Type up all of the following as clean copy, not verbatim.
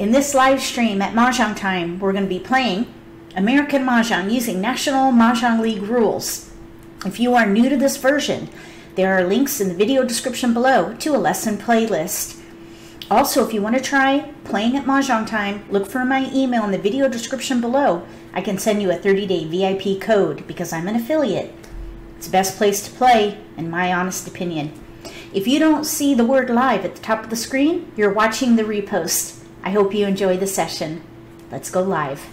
In this live stream at Mahjong Time, we're going to be playing American Mahjong using National Mah Jongg League rules. If you are new to this version, there are links in the video description below to a lesson playlist. Also, if you want to try playing at Mahjong Time, look for my email in the video description below. I can send you a 30-day VIP code because I'm an affiliate. It's the best place to play, in my honest opinion. If you don't see the word live at the top of the screen, you're watching the repost. I hope you enjoy the session. Let's go live.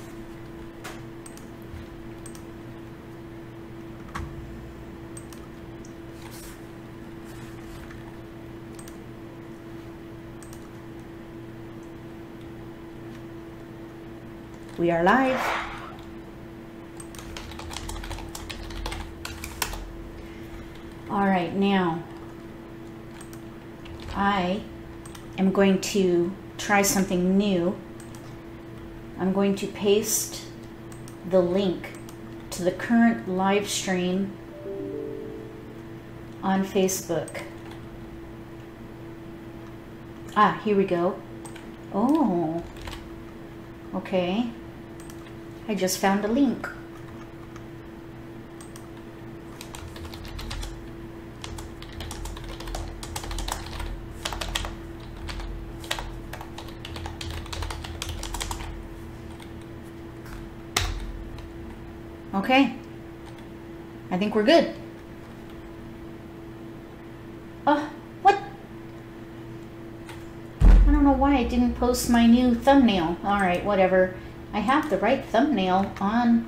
We are live. All right, now I am going to try something new. I'm going to paste the link to the current live stream on Facebook. Ah, here we go. Oh, okay. I just found a link. Okay, I think we're good. What? I don't know why I didn't post my new thumbnail. All right, whatever. I have the right thumbnail on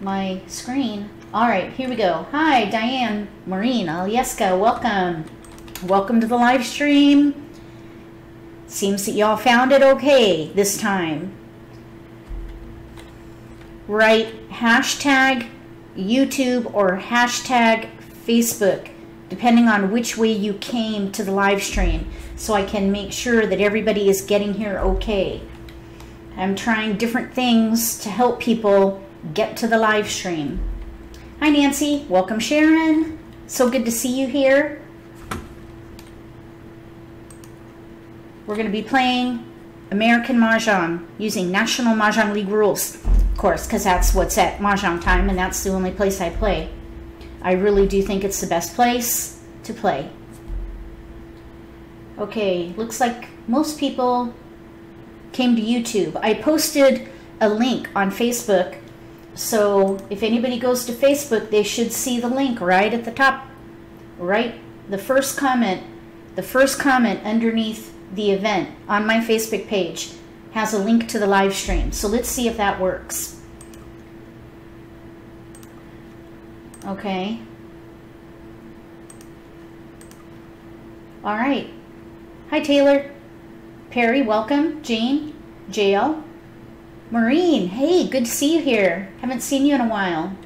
my screen. All right, here we go. Hi, Diane Maureen Alieska, welcome. Welcome to the live stream. Seems that y'all found it okay this time. Write hashtag YouTube or hashtag Facebook, depending on which way you came to the live stream, so I can make sure that everybody is getting here okay. I'm trying different things to help people get to the live stream. Hi, Nancy. Welcome, Sharon. So good to see you here. We're going to be playing American Mahjong using National Mah Jongg League rules, of course, because that's what's at Mahjong Time, and that's the only place I play. I really do think it's the best place to play. Okay, looks like most people came to YouTube. I posted a link on Facebook, so if anybody goes to Facebook, they should see the link right at the top, right? The first comment underneath the event on my Facebook page has a link to the live stream. So let's see if that works. Okay. All right. Hi, Taylor. Perry, welcome. Jane, JL, Maureen, hey, good to see you here. Haven't seen you in a while.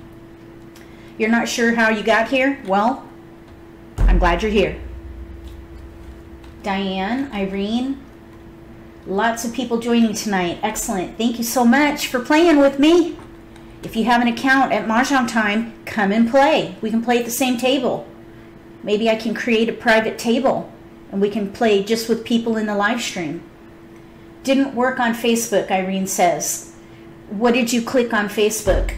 You're not sure how you got here? Well, I'm glad you're here. Diane, Irene, lots of people joining tonight. Excellent. Thank you so much for playing with me. If you have an account at Mahjong Time, come and play. We can play at the same table. Maybe I can create a private table, and we can play just with people in the live stream. Didn't work on Facebook, Irene says. What did you click on Facebook?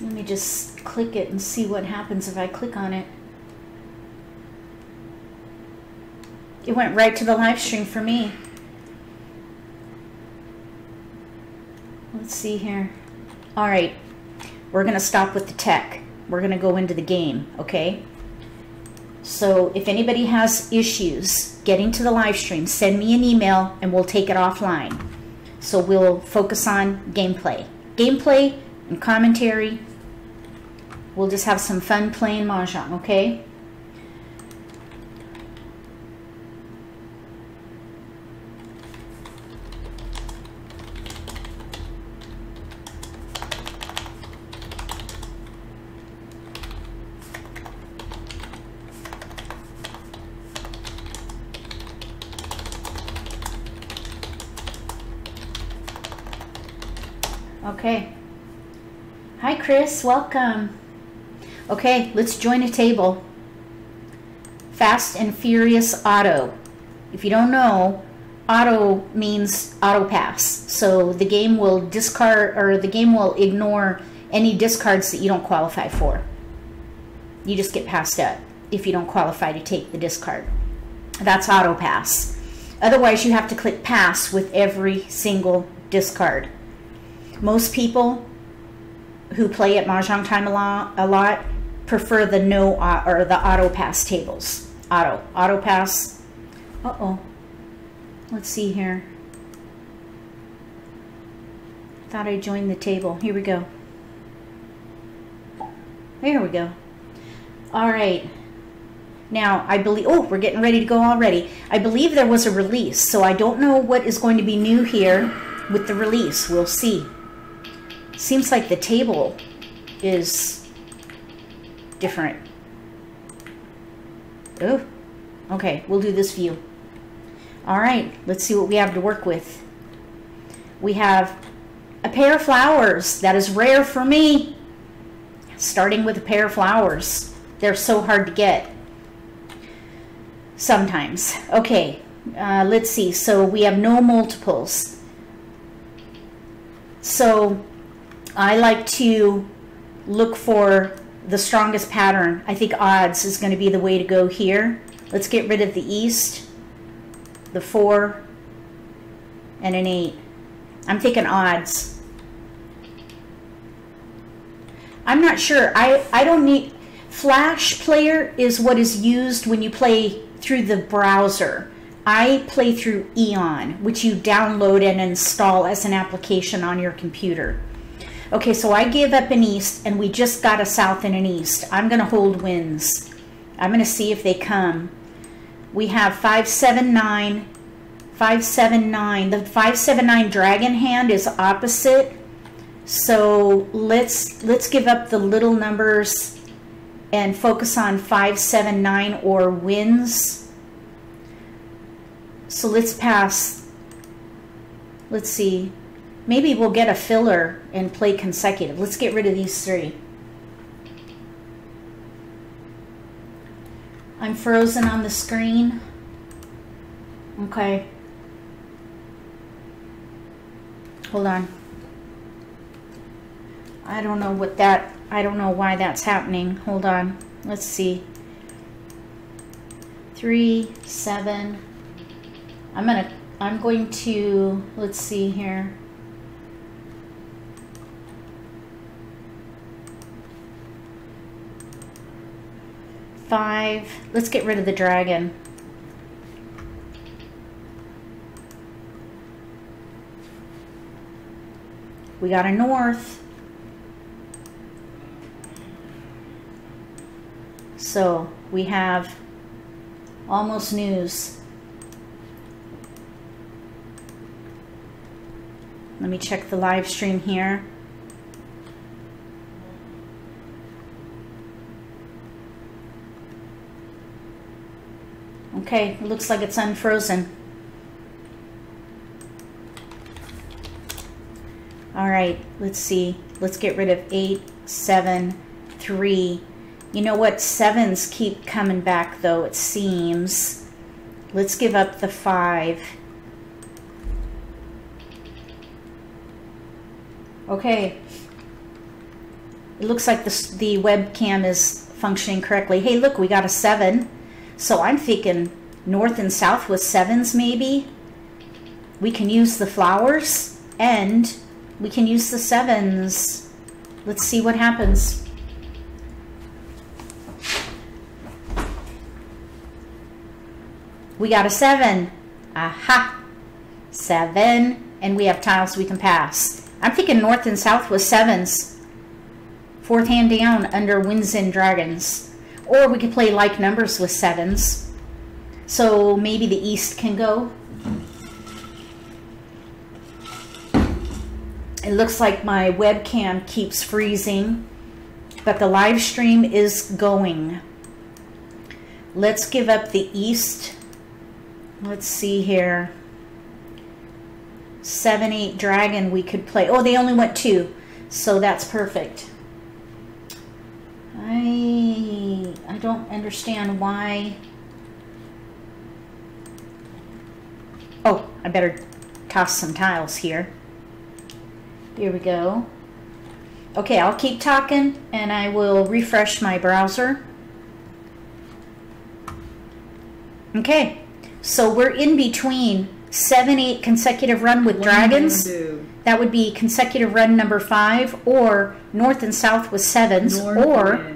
Let me just click it and see what happens if I click on it. It went right to the live stream for me. Let's see here. All right, we're gonna stop with the tech. We're gonna go into the game, okay? So if anybody has issues getting to the live stream, send me an email and we'll take it offline. So we'll focus on gameplay. Gameplay and commentary. We'll just have some fun playing Mahjong, okay? Okay. Hi, Chris. Welcome. Okay, let's join a table. Fast and Furious Auto. If you don't know, auto means auto pass. So the game will discard, or the game will ignore any discards that you don't qualify for. You just get passed up if you don't qualify to take the discard. That's auto pass. Otherwise, you have to click pass with every single discard. Most people who play at Mahjong Time a lot prefer the no or the auto pass tables. Auto pass. Uh-oh. Let's see here. Thought I joined the table. Here we go. There we go. All right. Now, I believe, oh, we're getting ready to go already. I believe there was a release, so I don't know what is going to be new here with the release. We'll see. Seems like the table is different. Oh, okay, we'll do this view. All right, let's see what we have to work with. We have a pair of flowers. That is rare for me. Starting with a pair of flowers. They're so hard to get. Sometimes. Okay, let's see. So we have no multiples. So I like to look for the strongest pattern. I think odds is going to be the way to go here. Let's get rid of the east, the 4, and an 8. I'm thinking odds. I'm not sure. I don't need... Flash player is what is used when you play through the browser. I play through Eon, which you download and install as an application on your computer. Okay, so I gave up an east, and we just got a south and an east. I'm going to hold wins. I'm going to see if they come. We have 5-7-9. 5-7-9. The 5-7-9 dragon hand is opposite. So let's give up the little numbers and focus on 5-7-9 or wins. So let's pass. Let's see. Maybe we'll get a filler and play consecutive. Let's get rid of these three. I'm frozen on the screen. Okay. Hold on. I don't know what that... I don't know why that's happening. Hold on. Let's see. 3, 7. I'm going to let's see here. Five. Let's get rid of the dragon. We got a north. So we have almost news. Let me check the live stream here. Okay, it looks like it's unfrozen. All right, let's see. Let's get rid of 8, 7, 3. You know what? Sevens keep coming back, though, it seems. Let's give up the 5. Okay. It looks like the webcam is functioning correctly. Hey, look, we got a 7. So I'm thinking north and south with 7s, maybe. We can use the flowers, and we can use the 7s. Let's see what happens. We got a 7. Aha. 7. And we have tiles we can pass. I'm thinking north and south with 7s. Fourth hand down under winds and dragons. Or we could play like numbers with 7s. So maybe the east can go. It looks like my webcam keeps freezing. But the live stream is going. Let's give up the east. Let's see here. 7-8 dragon we could play. Oh, they only went 2. So that's perfect. I don't understand why. Oh, I better toss some tiles here. Here we go. Okay, I'll keep talking and I will refresh my browser. Okay, so we're in between 7-8 consecutive run with dragons. That would be consecutive run number 5, or north and south with sevens, or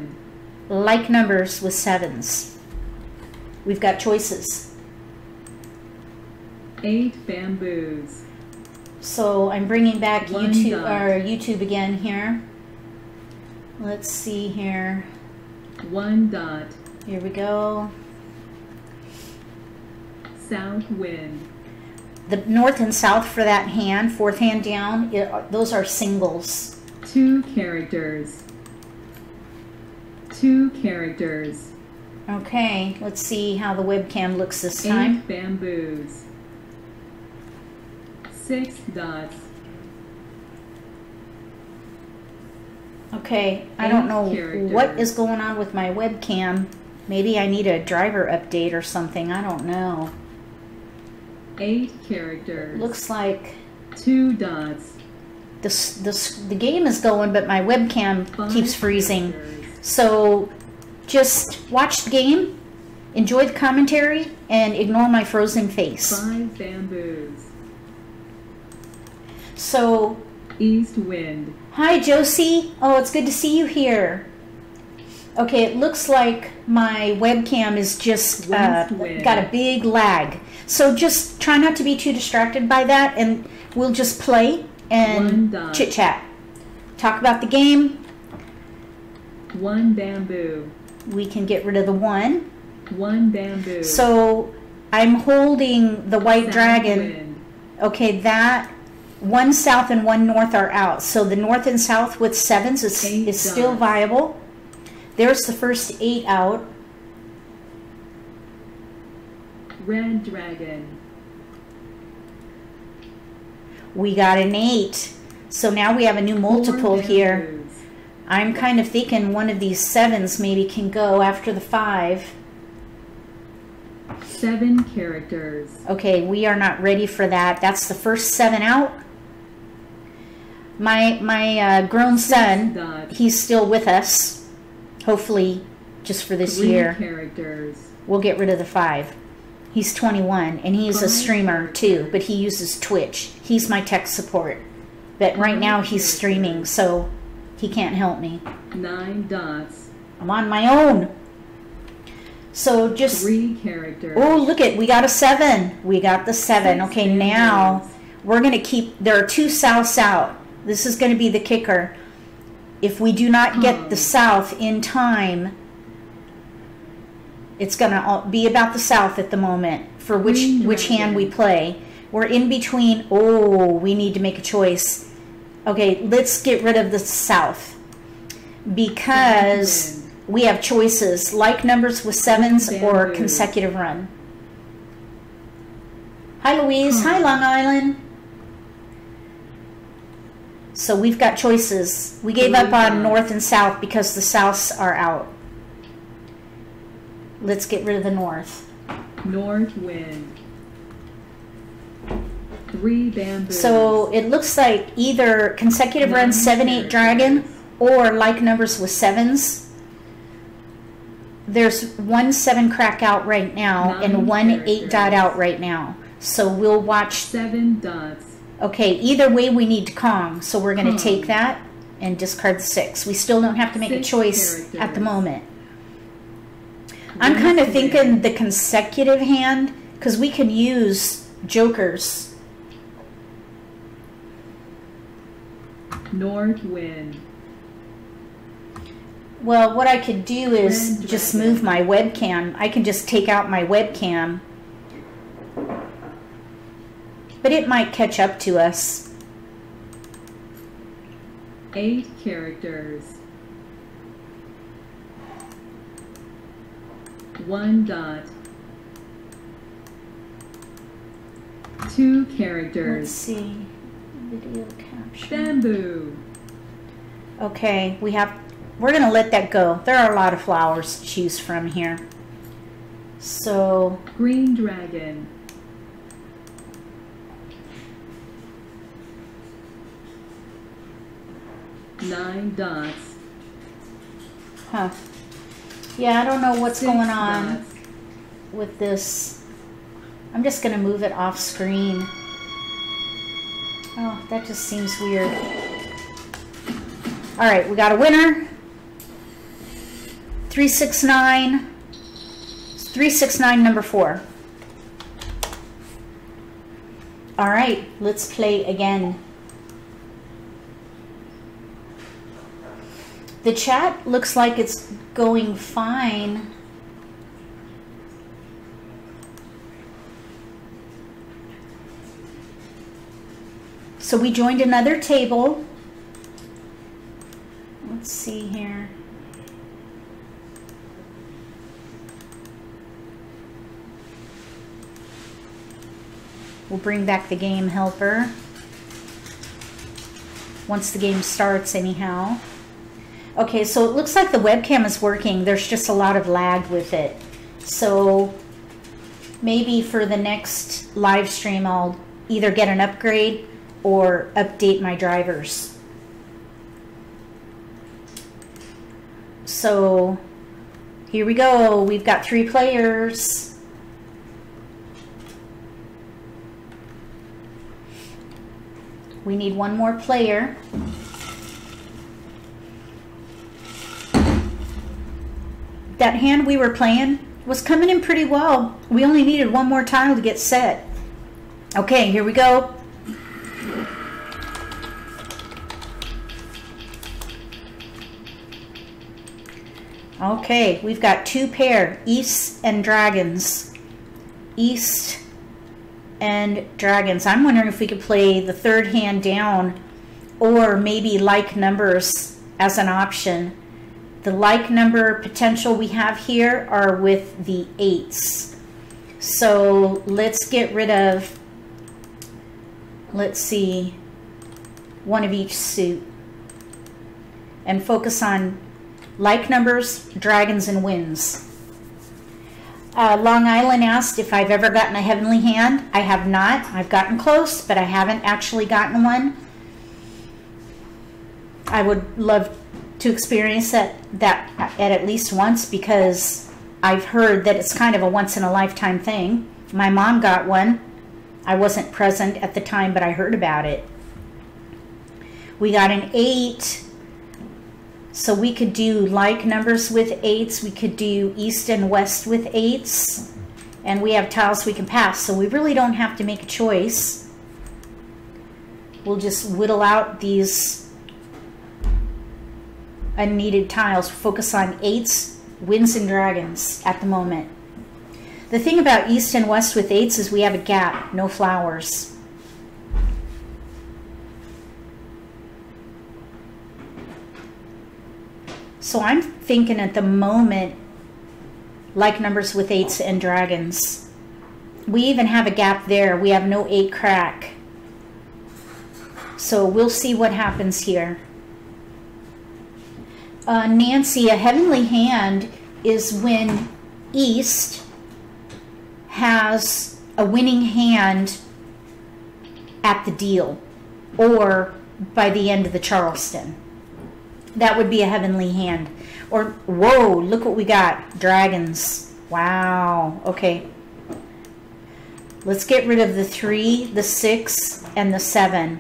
like numbers with sevens. We've got choices. 8 bamboos. So I'm bringing back YouTube, or YouTube again here. Let's see here. 1 dot. Here we go. South wind. The north and south for that hand, fourth hand down, those are singles. 2 characters. 2 characters. Okay, let's see how the webcam looks this time. 8 bamboos. 6 dots. Okay, I don't know what is going on with my webcam. Maybe I need a driver update or something, I don't know. 8 characters. Looks like 2 dots. The game is going, but my webcam keeps freezing. So just watch the game, enjoy the commentary, and ignore my frozen face. 5 bamboos. So, east wind. Hi, Josie. Oh, it's good to see you here. Okay, it looks like my webcam is just got a big lag. So just try not to be too distracted by that, and we'll just play and chit-chat. Talk about the game. 1 bamboo. We can get rid of the 1. 1 bamboo. So I'm holding the white dragon. Wind. Okay, that 1 south and 1 north are out. So the north and south with sevens is still viable. There's the first 8 out. Red dragon. We got an 8. So now we have a new multiple here. I'm kind of thinking one of these sevens maybe can go after the 5. 7 characters. Okay, we are not ready for that. That's the first 7 out. My grown son, he's still with us. Hopefully, just for this year, characters. We'll get rid of the 5. He's 21, and he's a streamer too, but he uses Twitch. He's my tech support, but right now he's streaming, so he can't help me. 9 dots. I'm on my own. So just 3 characters. Oh, look it, we got a 7. We got the 7. Okay, now we're going to keep, there are 2 souths out. This is going to be the kicker. If we do not get the south in time, it's going to be about the south at the moment for which hand we play. We're in between. Oh, we need to make a choice. Okay, let's get rid of the south because we have choices, like numbers with sevens or consecutive run. Hi, Louise. Hi, Long Island. So we've got choices. We gave up on north and south because the souths are out. Let's get rid of the north. North wind. 3 bamboos. So it looks like either consecutive run 7-8 dragon or like numbers with sevens. There's 1 7 crack out right now and 1 8 dot out right now. So we'll watch 7 dots. Okay, either way we need to Kong, so we're going to take that and discard the 6. We still don't have to make a choice at the moment. I'm kind of thinking the consecutive hand, because we can use jokers. North wind. Well, what I could do is just move my webcam. I can just take out my webcam. But it might catch up to us. 8 characters. 1 dot. 2 characters. Let's see. Video capture. Bamboo. Okay, we have we're going to let that go. There are a lot of flowers to choose from here. So green dragon. Nine dots. Huh. Yeah, I don't know what's going on with this. I'm just going to move it off screen. Oh, that just seems weird. All right, we got a winner. 369. 369 number 4. All right, let's play again. The chat looks like it's going fine. So we joined another table. Let's see here. We'll bring back the game helper once the game starts anyhow. Okay, so it looks like the webcam is working. There's just a lot of lag with it. So maybe for the next live stream, I'll either get an upgrade or update my drivers. So here we go. We've got 3 players. We need 1 more player. That hand we were playing was coming in pretty well. We only needed 1 more tile to get set. Okay, here we go. Okay, we've got 2 pair, East and Dragons. East and Dragons. I'm wondering if we could play the third hand down or maybe like numbers as an option. The like number potential we have here are with the 8s. So let's get rid of, let's see, 1 of each suit and focus on like numbers, dragons, and winds. Long Island asked if I've ever gotten a heavenly hand. I have not. I've gotten close, but I haven't actually gotten one. I would love to experience that at least once, because I've heard that it's kind of a once-in-a-lifetime thing. My mom got one. I wasn't present at the time, but I heard about it. We got an 8, so we could do like numbers with 8s. We could do east and west with 8s, and we have tiles we can pass, so we really don't have to make a choice. We'll just whittle out these unneeded tiles, focus on 8s, winds, and dragons at the moment. The thing about east and west with 8s is we have a gap, no flowers. So I'm thinking at the moment like numbers with 8s and dragons. We even have a gap there. We have no 8 crack. So we'll see what happens here. Nancy, a heavenly hand is when East has a winning hand at the deal or by the end of the Charleston. That would be a heavenly hand. Or, whoa, look what we got. Dragons. Wow. Okay. Let's get rid of the 3, the 6, and the 7.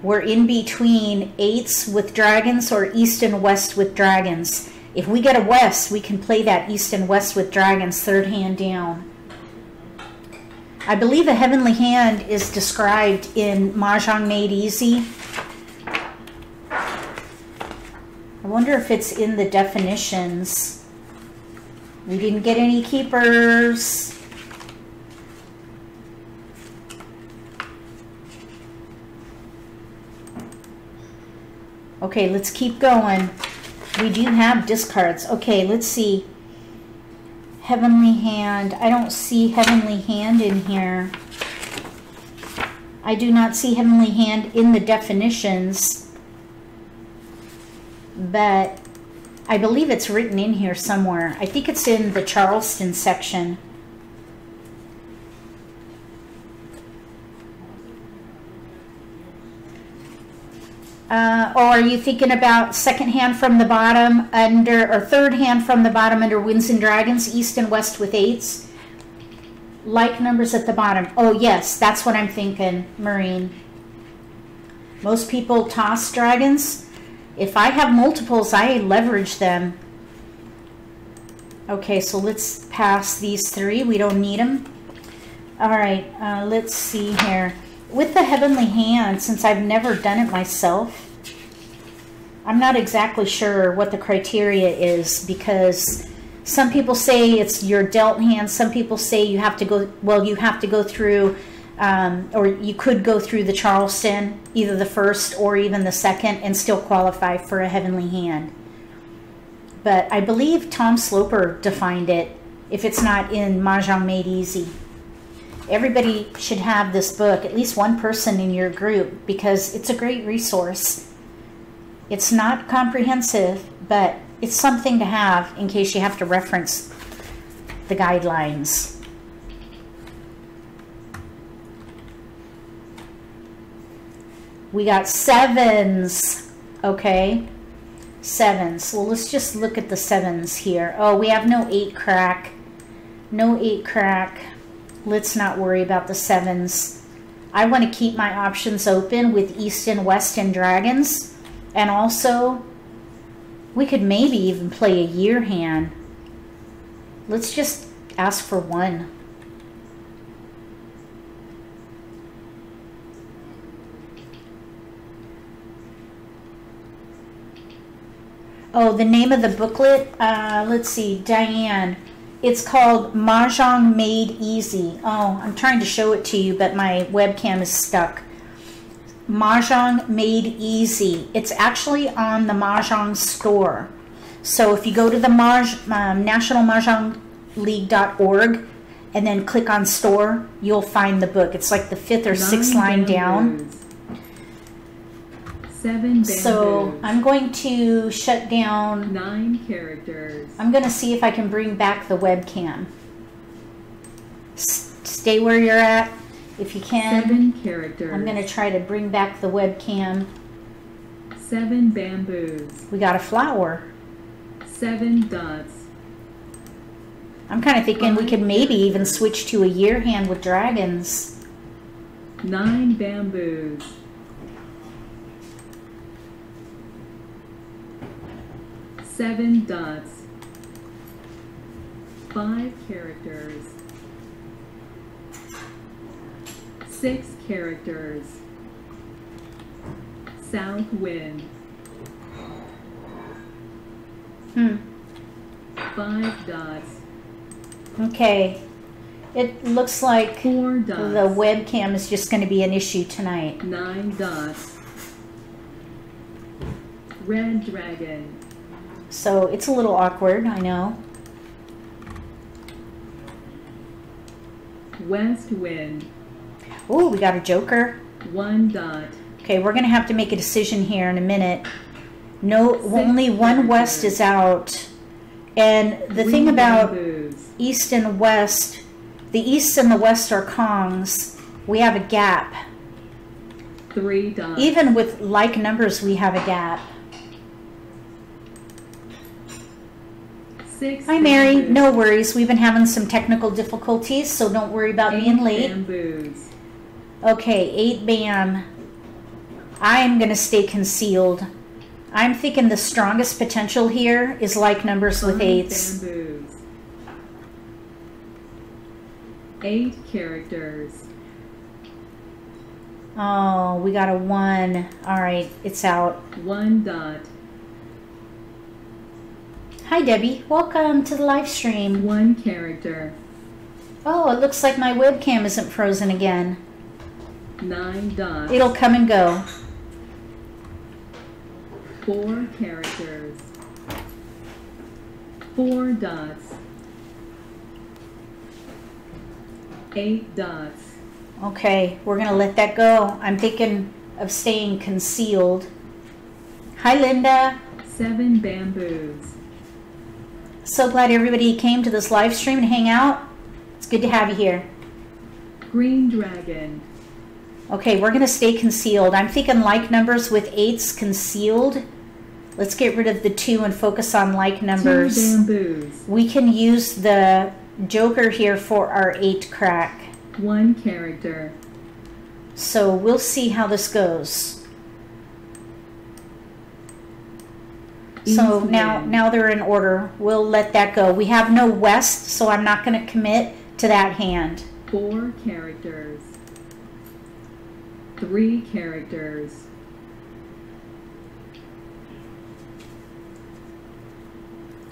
We're in between 8s with dragons or east and west with dragons. If we get a west, we can play that east and west with dragons third hand down. I believe a heavenly hand is described in Mahjong Made Easy. I wonder if it's in the definitions. We didn't get any keepers. Okay, let's keep going. We do have discards. Okay, let's see. Heavenly hand. I don't see heavenly hand in here. I do not see heavenly hand in the definitions. but I believe it's written in here somewhere. I think it's in the Charleston section. Or are you thinking about second hand from the bottom under, or third hand from the bottom under Winds and Dragons, East and West with 8s? Like numbers at the bottom. Oh, yes, that's what I'm thinking, Maureen. Most people toss dragons. If I have multiples, I leverage them. Okay, so let's pass these three. We don't need them. All right, let's see here. With the Heavenly Hand, since I've never done it myself, I'm not exactly sure what the criteria is, because some people say it's your dealt hand. Some people say you have to go, well, you have to go through, or you could go through the Charleston, either the first or even the second, and still qualify for a Heavenly Hand. But I believe Tom Sloper defined it, if it's not in Mahjong Made Easy. Everybody should have this book, at least one person in your group, because it's a great resource. It's not comprehensive, but it's something to have in case you have to reference the guidelines. We got 7s. Okay, 7s. Well, let's just look at the 7s here. Oh, we have no 8 crack. No 8 crack. Let's not worry about the 7s. I want to keep my options open with East and West and Dragons. And also, we could maybe even play a year hand. Let's just ask for one. Oh, the name of the booklet, let's see, Diane. It's called Mahjong Made Easy. Oh, I'm trying to show it to you, but my webcam is stuck. Mahjong Made Easy. It's actually on the Mahjong store. So if you go to the nationalmahjongleague.org and then click on store, you'll find the book. It's like the 5th or 6th line down. 7 bamboo. So I'm going to shut down 9 characters. I'm going to see if I can bring back the webcam. Stay where you're at if you can. 7 characters. I'm going to try to bring back the webcam. 7 bamboos. We got a flower. 7 dots. I'm kind of thinking we could maybe even switch to a year hand with dragons. 9 bamboos. 7 dots. 5 characters. 6 characters. South wind. 5 dots. Okay. It looks like 4 dots. The webcam is just going to be an issue tonight. 9 dots. Red dragon. So it's a little awkward, I know. West wind. Oh, we got a joker. 1 dot. Okay, we're going to have to make a decision here in a minute. No, only one west is out. And the thing about east and west, the east and the west are Kongs. We have a gap. 3 dots. Even with like numbers, we have a gap. 6. Hi, Mary. Bamboos. No worries. We've been having some technical difficulties, so don't worry about being late. 8 bamboos. Okay, 8 bam. I'm going to stay concealed. I'm thinking the strongest potential here is like numbers with 8s. 8 bamboos. 8 characters. Oh, we got a 1. All right, it's out. 1 dot. Hi, Debbie. Welcome to the live stream. 1 character. Oh, it looks like my webcam isn't frozen again. 9 dots. It'll come and go. 4 characters. 4 dots. 8 dots. Okay, we're going to let that go. I'm thinking of staying concealed. Hi, Linda. Seven bamboos. So glad everybody came to this live stream and hang out. It's good to have you here. Green dragon. Okay, we're going to stay concealed. I'm thinking like numbers with eights concealed. Let's get rid of the two and focus on like numbers. Two bamboos. We can use the joker here for our eight crack. One character. So we'll see how this goes. Easy. So now they're in order. We'll let that go. We have no west, so I'm not going to commit to that hand. Four characters. Three characters.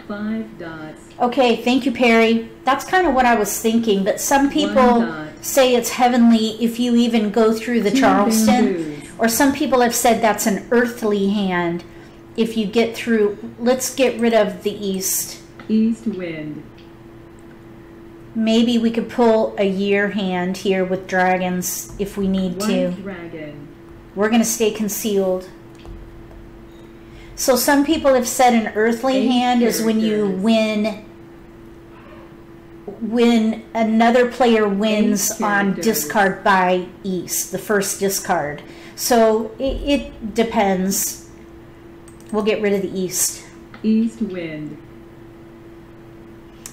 Five dots. Okay, thank you, Perry. That's kind of what I was thinking, but some people say it's heavenly if you even go through the Charleston, or some people have said that's an earthly hand if you get through. Let's get rid of the east. East wind. Maybe we could pull a year hand here with dragons if we need to. Dragon. We're going to stay concealed. So some people have said an earthly hand is when you win, when another player wins on discard by east, the first discard. So it depends. We'll get rid of the east. East wind.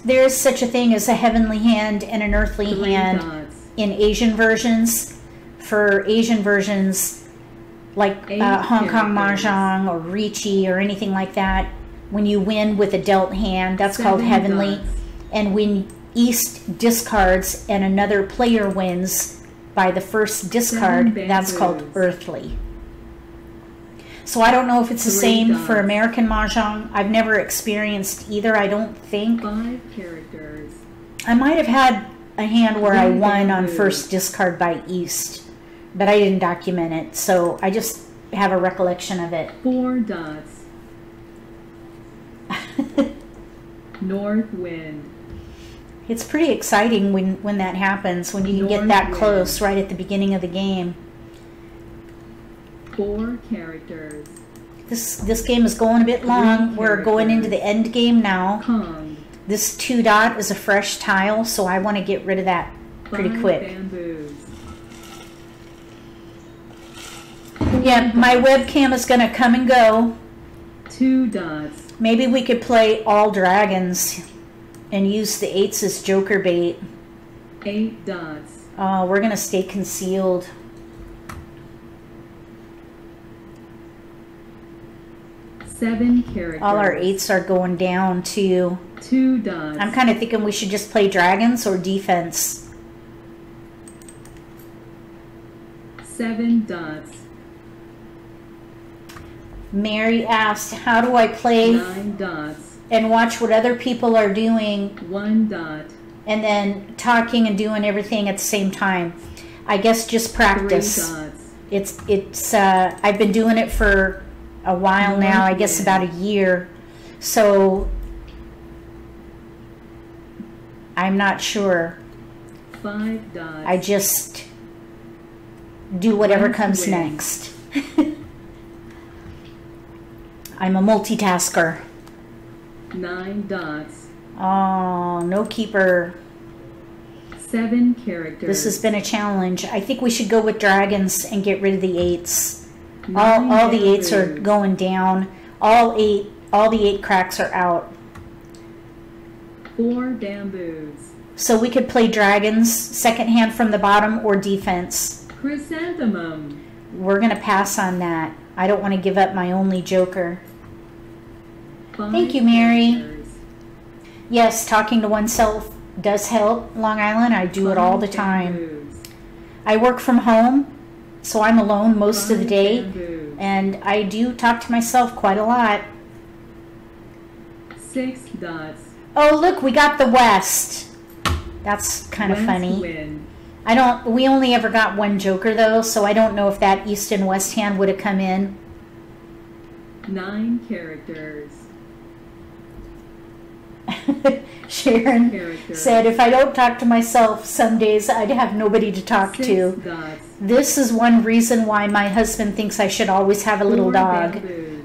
There is such a thing as a heavenly hand and an earthly hand in Asian versions. For Asian versions, like Hong Kong Mahjong or Ricci or anything like that, when you win with a dealt hand, that's called heavenly. And when east discards and another player wins by the first discard, that's called earthly. So I don't know if it's the same for American Mahjong. I've never experienced either, I don't think. Five characters. I might have had a hand where I won on first discard by east, but I didn't document it, so I just have a recollection of it. Four dots. North wind. It's pretty exciting when that happens, when you can get that close right at the beginning of the game. Four characters. This game is going a bit long. We're going into the end game now. Kong. This 2 dot is a fresh tile, so I want to get rid of that pretty quick. Bamboos. Yeah, my webcam is going to come and go. 2 dots. Maybe we could play all dragons and use the eights as joker bait. 8 dots. Oh, we're going to stay concealed. Seven characters. All our eights are going down to 2 dots. I'm kind of thinking we should just play dragons or defense. 7 dots. Mary asked, how do I play 9 dots and watch what other people are doing? 1 dot. And then talking and doing everything at the same time. I guess just practice. 3 dots. It's I've been doing it for a while now, I guess about a year, so I'm not sure. 5 dots. I just do whatever comes next. I'm a multitasker. 9 dots. Oh, no keeper. 7 characters. This has been a challenge. I think we should go with dragons and get rid of the eights. All the eights are going down. All the eight cracks are out. 4 bamboos. So we could play dragons, second hand from the bottom, or defense. Chrysanthemum. We're gonna pass on that. I don't want to give up my only joker. 5 Thank you, Mary. Characters. Yes, talking to oneself does help. Long Island, I do it all the time. Bamboos. I work from home, so I'm alone most of the day, and I do talk to myself quite a lot. 6 dots. Oh, look, we got the west. That's kind of funny. Win. I don't. We only ever got one joker though, so I don't know if that east and west hand would have come in. 9 characters. Sharon character. Said, if I don't talk to myself, some days I'd have nobody to talk to. Dogs. This is one reason why my husband thinks I should always have a little dog,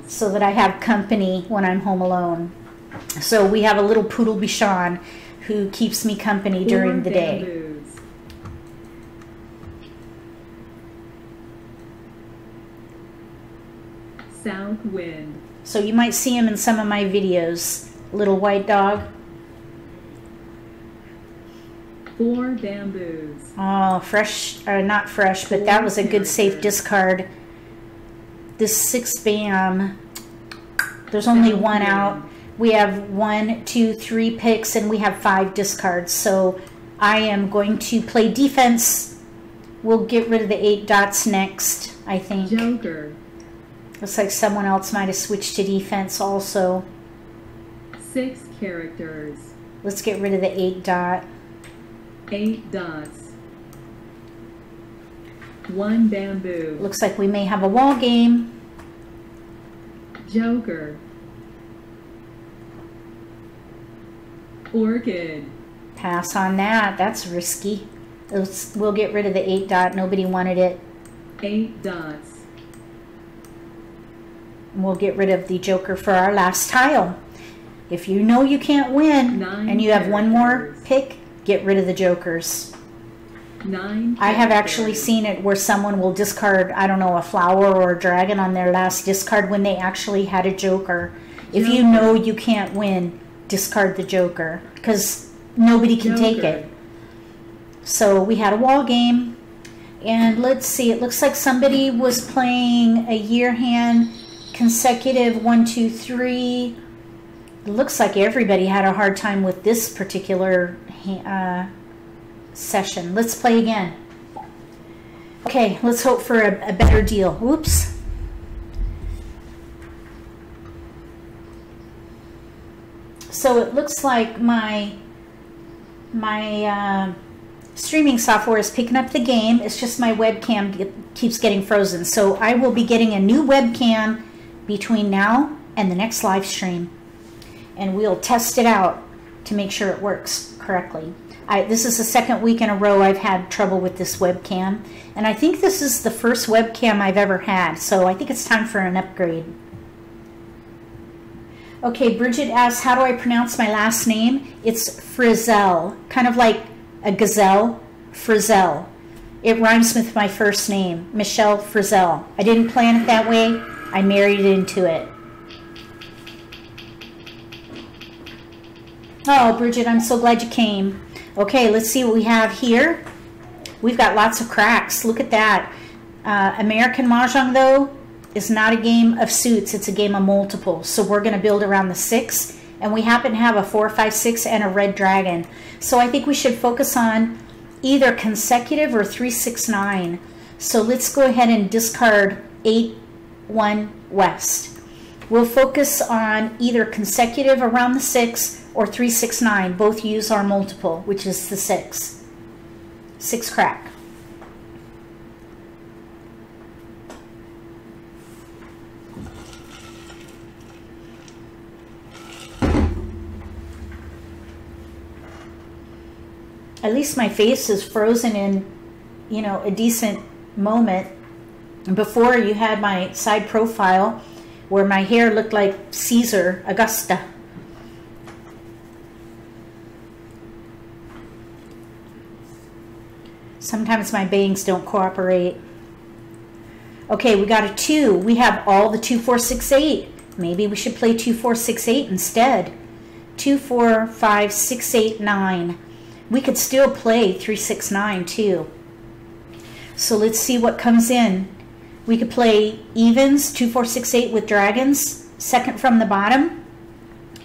so that I have company when I'm home alone. So we have a little poodle Bichon who keeps me company during the day. South wind. So you might see him in some of my videos. Little white dog. 4 bamboos. Oh, fresh, or not fresh, but that was a good safe discard. This 6th bam, there's only one out. We have 1, 2, 3 picks, and we have 5 discards. So I am going to play defense. We'll get rid of the 8 dots next, I think. Joker. Looks like someone else might have switched to defense also. 6 characters. Let's get rid of the 8 dot. 8 dots. 1 bamboo. Looks like we may have a wall game. Joker. Orchid. Pass on that. That's risky. We'll get rid of the 8 dot. Nobody wanted it. 8 dots. We'll get rid of the Joker for our last tile. If you know you can't win 9 and you have one more pick, get rid of the Jokers. 9 characters. I have actually seen it where someone will discard, I don't know, a flower or a dragon on their last discard when they actually had a Joker. If you know you can't win, discard the Joker because nobody can take it. So we had a wall game. And let's see, it looks like somebody was playing a year hand consecutive 1, 2, 3. It looks like everybody had a hard time with this particular session. Let's play again. Okay, let's hope for a better deal. Oops. So it looks like my streaming software is picking up the game. It's just my webcam keeps getting frozen. So I will be getting a new webcam between now and the next live stream. And we'll test it out to make sure it works correctly. This is the second week in a row I've had trouble with this webcam. And I think this is the first webcam I've ever had. So I think it's time for an upgrade. Okay, Bridget asks, how do I pronounce my last name? It's Frizzell, kind of like a gazelle, Frizzell. It rhymes with my first name, Michelle Frizzell. I didn't plan it that way. I married into it. Oh, Bridget, I'm so glad you came. Okay, let's see what we have here. We've got lots of cracks. Look at that. American Mahjong, though, is not a game of suits. It's a game of multiples. So we're going to build around the 6. And we happen to have a 4, 5, 6, and a red dragon. So I think we should focus on either consecutive or 3, 6, 9. So let's go ahead and discard 8, 1 west. We'll focus on either consecutive around the 6 or 3, 6, 9. Both use our multiple, which is the 6. 6 crack. At least my face is frozen in, you know, a decent moment. Before, you had my side profile where my hair looked like Caesar Augusta. Sometimes my bangs don't cooperate. Okay, we got a 2. We have all the 2, 4, 6, 8. Maybe we should play 2, 4, 6, 8 instead. 2, 4, 5, 6, 8, 9. We could still play 3, 6, 9 too. So let's see what comes in. We could play evens, 2, 4, 6, 8 with dragons, second from the bottom,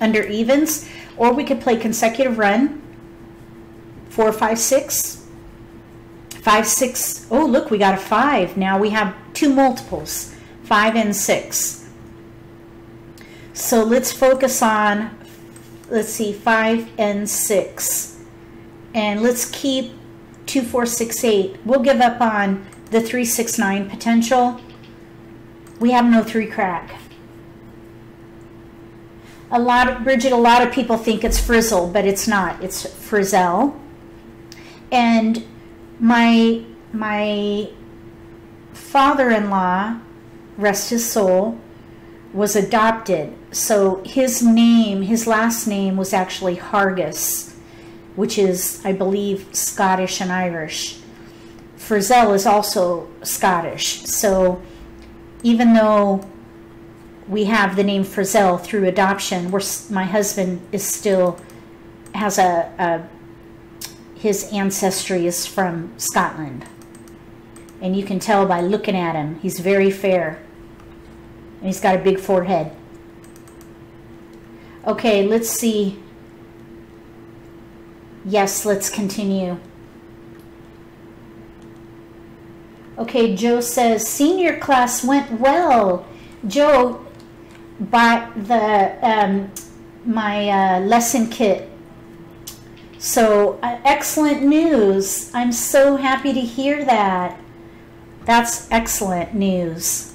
under evens, or we could play consecutive run, 4, 5, 6, 5, 6. Oh, look, we got a 5. Now we have 2 multiples, 5 and 6. So let's focus on, let's see, 5 and 6. And let's keep 2, 4, 6, 8. We'll give up on the 3, 6, 9 potential. We have no 3 crack. Bridget, a lot of people think it's Frizzell, but it's not. It's Frizzell. And my father-in-law, rest his soul, was adopted. So his name, his last name was actually Hargis, which is, I believe, Scottish and Irish. Frizzell is also Scottish. So even though we have the name Frizzell through adoption, my husband is still, his ancestry is from Scotland. And you can tell by looking at him, he's very fair. And he's got a big forehead. Okay, let's see. Yes, let's continue. Okay, Joe says, senior class went well. Joe bought the my lesson kit. So excellent news. I'm so happy to hear that. That's excellent news.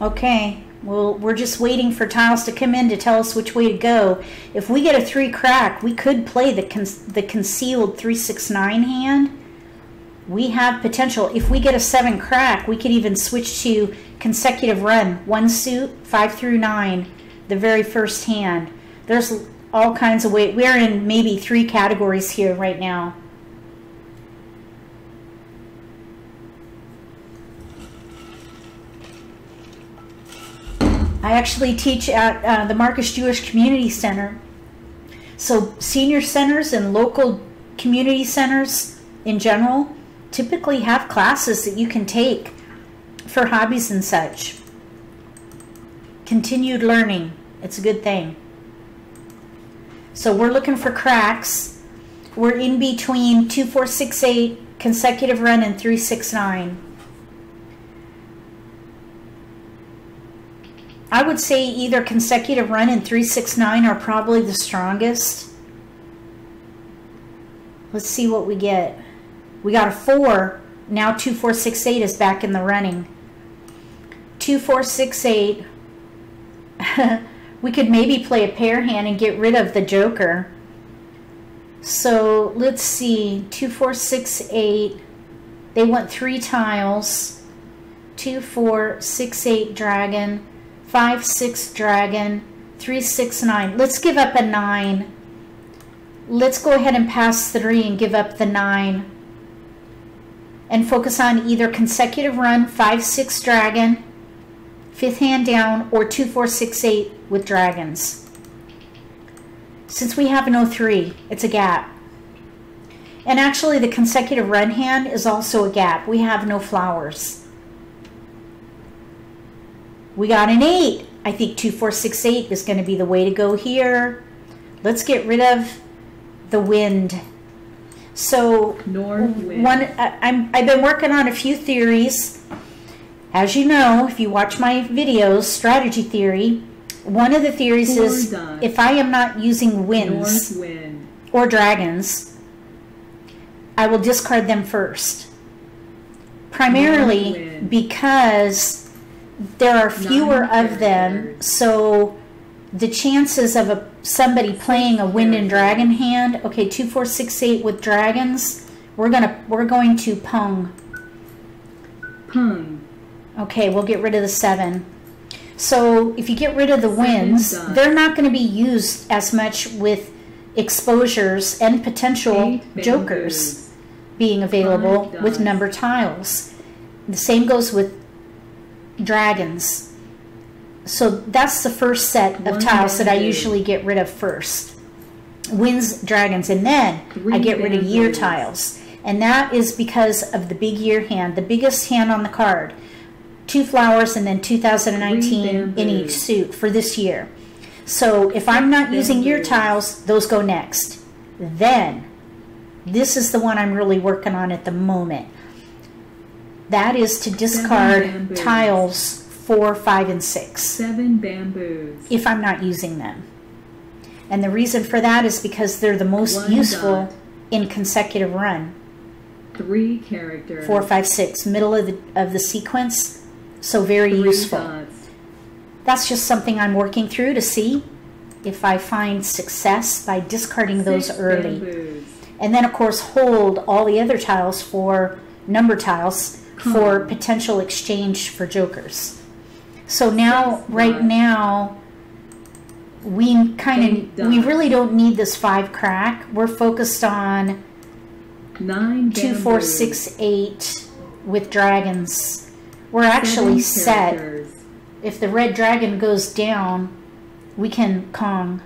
Okay, well, we're just waiting for tiles to come in to tell us which way to go. If we get a 3 crack, we could play the concealed 3-6-9 hand. We have potential. If we get a 7 crack, we could even switch to consecutive run. 1 suit, 5 through 9, the very first hand. There's all kinds of ways. We're in maybe 3 categories here right now. I actually teach at the Marcus Jewish Community Center. So senior centers and local community centers in general typically have classes that you can take for hobbies and such. Continued learning, it's a good thing. So we're looking for cracks. We're in between 2-4-6-8, consecutive run, and 3-6-9. I would say either consecutive run and 3-6-9 are probably the strongest. Let's see what we get. We got a 4. Now 2-4-6-8 is back in the running. 2-4-6-8. We could maybe play a pair hand and get rid of the joker. So let's see. 2-4-6-8. They want 3 tiles. 2-4-6-8 dragon. 5-6 dragon, 3-6-9. Let's give up a 9. Let's go ahead and pass 3 and give up the 9. And focus on either consecutive run, 5-6 dragon, 5th hand down, or 2-4-6-8 with dragons. Since we have an 0-3, it's a gap. And actually the consecutive run hand is also a gap. We have no flowers. We got an 8. I think 2-4-6-8 is going to be the way to go here. Let's get rid of the wind. So I've been working on a few theories. As you know, if you watch my videos, strategy theory, one of the theories is if I am not using winds or dragons, I will discard them first. Primarily because there are fewer of them, so the chances of somebody playing a wind and dragon hand. Okay, 2-4-6-8 with dragons. We're going to pung. Pung. Okay, we'll get rid of the 7. So if you get rid of the winds, they're not going to be used as much with exposures and potential jokers being available with number tiles. The same goes with dragons. So that's the first set of tiles that I usually get rid of first. Winds, dragons, and then I get rid of year tiles. And that is because of the big year hand, the biggest hand on the card. 2 flowers and then 2019 in each suit for this year. So if I'm not using year tiles, those go next. Then, this is the one I'm really working on at the moment. That is to discard tiles 4, 5, and 6. 7 bamboos. If I'm not using them. And the reason for that is because they're the most useful in consecutive run. Three characters. 4, 5, 6. Middle of the sequence. So very useful. Thoughts. That's just something I'm working through to see if I find success by discarding those early. Bamboos. And then, of course, hold all the other tiles for number tiles for potential exchange for jokers. So now, right now, we really don't need this 5 crack. We're focused on 9, 2, 4, 6, 8 with dragons. We're actually set. If the red dragon goes down, we can Kong.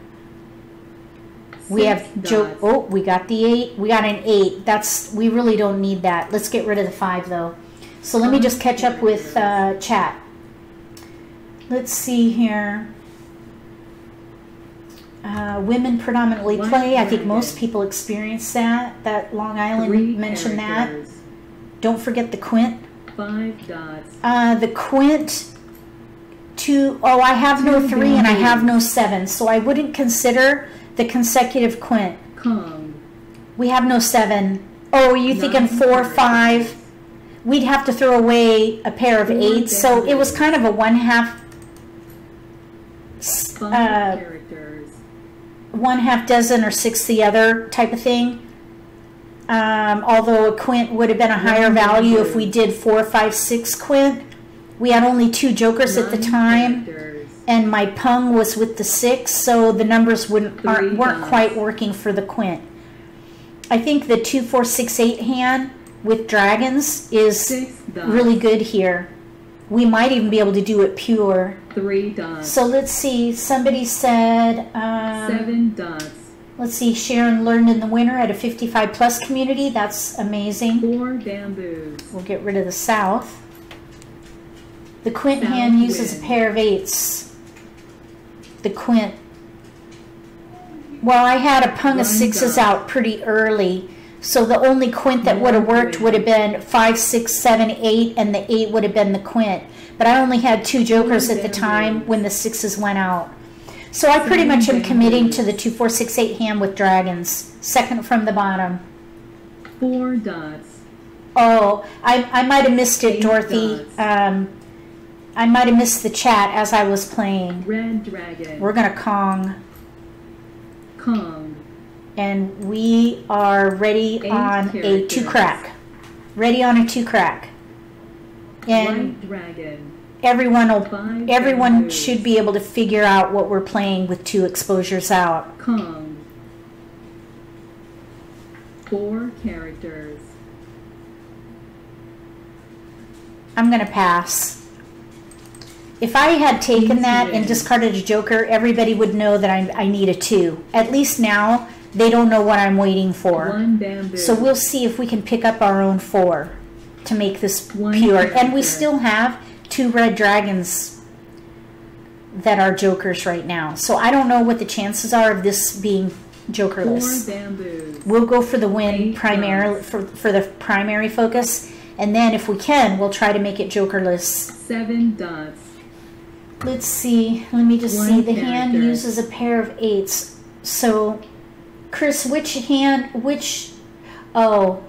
We have joke. Oh, we got the 8. We got an 8. That's, we really don't need that. Let's get rid of the 5 though. So let me just catch up with chat. Let's see here. Women predominantly play. I think most people experience that. That Long Island mentioned that. Don't forget the quint. 5 dots. The quint. 2. Oh, I have no 3 and I have no 7, so I wouldn't consider the consecutive quint. We have no 7. Oh, are you thinking 4, 5? We'd have to throw away a pair of 8s, so it was kind of a 1/2. 1/2 dozen or 6 the other type of thing. Although a quint would have been a higher value if we did 4, 5, 6 quint. We had only 2 jokers at the time, and my pung was with the 6, so the numbers weren't quite working for the quint. I think the 2, 4, 6, 8 hand with dragons is really good here. We might even be able to do it pure. 3 dots. So let's see. Somebody said 7 dots. Let's see. Sharon learned in the winter at a 55+ community. That's amazing. 4 bamboos. We'll get rid of the south. The quint hand uses a pair of 8s. The quint. Well, I had a pung of 6s out pretty early, so the only quint that would have worked would have been 5, 6, 7, 8, and the 8 would have been the quint. But I only had 2 jokers at the time when the 6s went out. So I pretty much am committing to the 2, 4, 6, 8 hand with dragons. Second from the bottom. 4 dots. Oh, I might have missed it, Dorothy. I might have missed the chat as I was playing. Red dragon. We're going to Kong. Kong. And we are ready on a 2 crack. Ready on a 2 crack. And white dragon. Everyone should be able to figure out what we're playing with 2 exposures out. Kong. 4 characters. I'm going to pass. If I had taken that and discarded a joker, everybody would know that I need a 2. At least now, they don't know what I'm waiting for. 1 bamboo. So we'll see if we can pick up our own 4 to make this pure. And we still have 2 red dragons that are jokers right now. So I don't know what the chances are of this being jokerless. 4 bamboos. We'll go for the win primarily for the primary focus. And then if we can, we'll try to make it jokerless. 7 dots. Let's see. Let me just see. The hand uses a pair of 8s. So, Chris, which hand, which... Oh,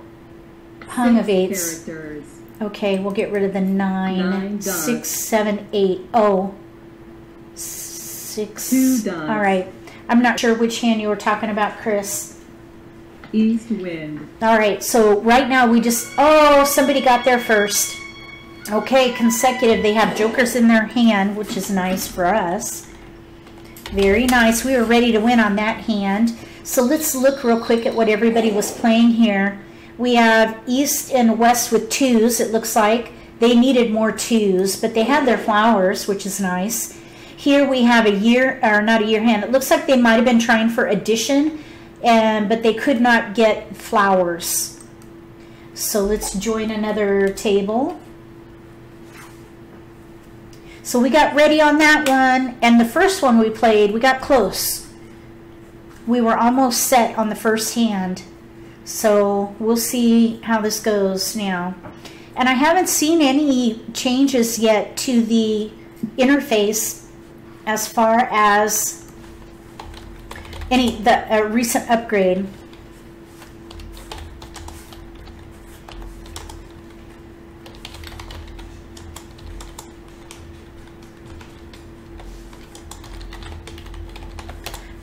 pung of 8s. Characters. Okay, we'll get rid of the 9. 6, 7, 8. Oh, 6. 2 dots. All right. I'm not sure which hand you were talking about, Chris. East wind. All right, so right now we just... Oh, somebody got there first. Okay, consecutive. They have jokers in their hand, which is nice for us. Very nice. We were ready to win on that hand. So let's look real quick at what everybody was playing here. We have east and west with 2s, it looks like. They needed more 2s, but they had their flowers, which is nice. Here we have a year, or not a year hand. It looks like they might have been trying for addition, but they could not get flowers. So let's join another table. So we got ready on that one, and the first one we played, we got close. We were almost set on the first hand. So we'll see how this goes now. And I haven't seen any changes yet to the interface as far as the recent upgrade.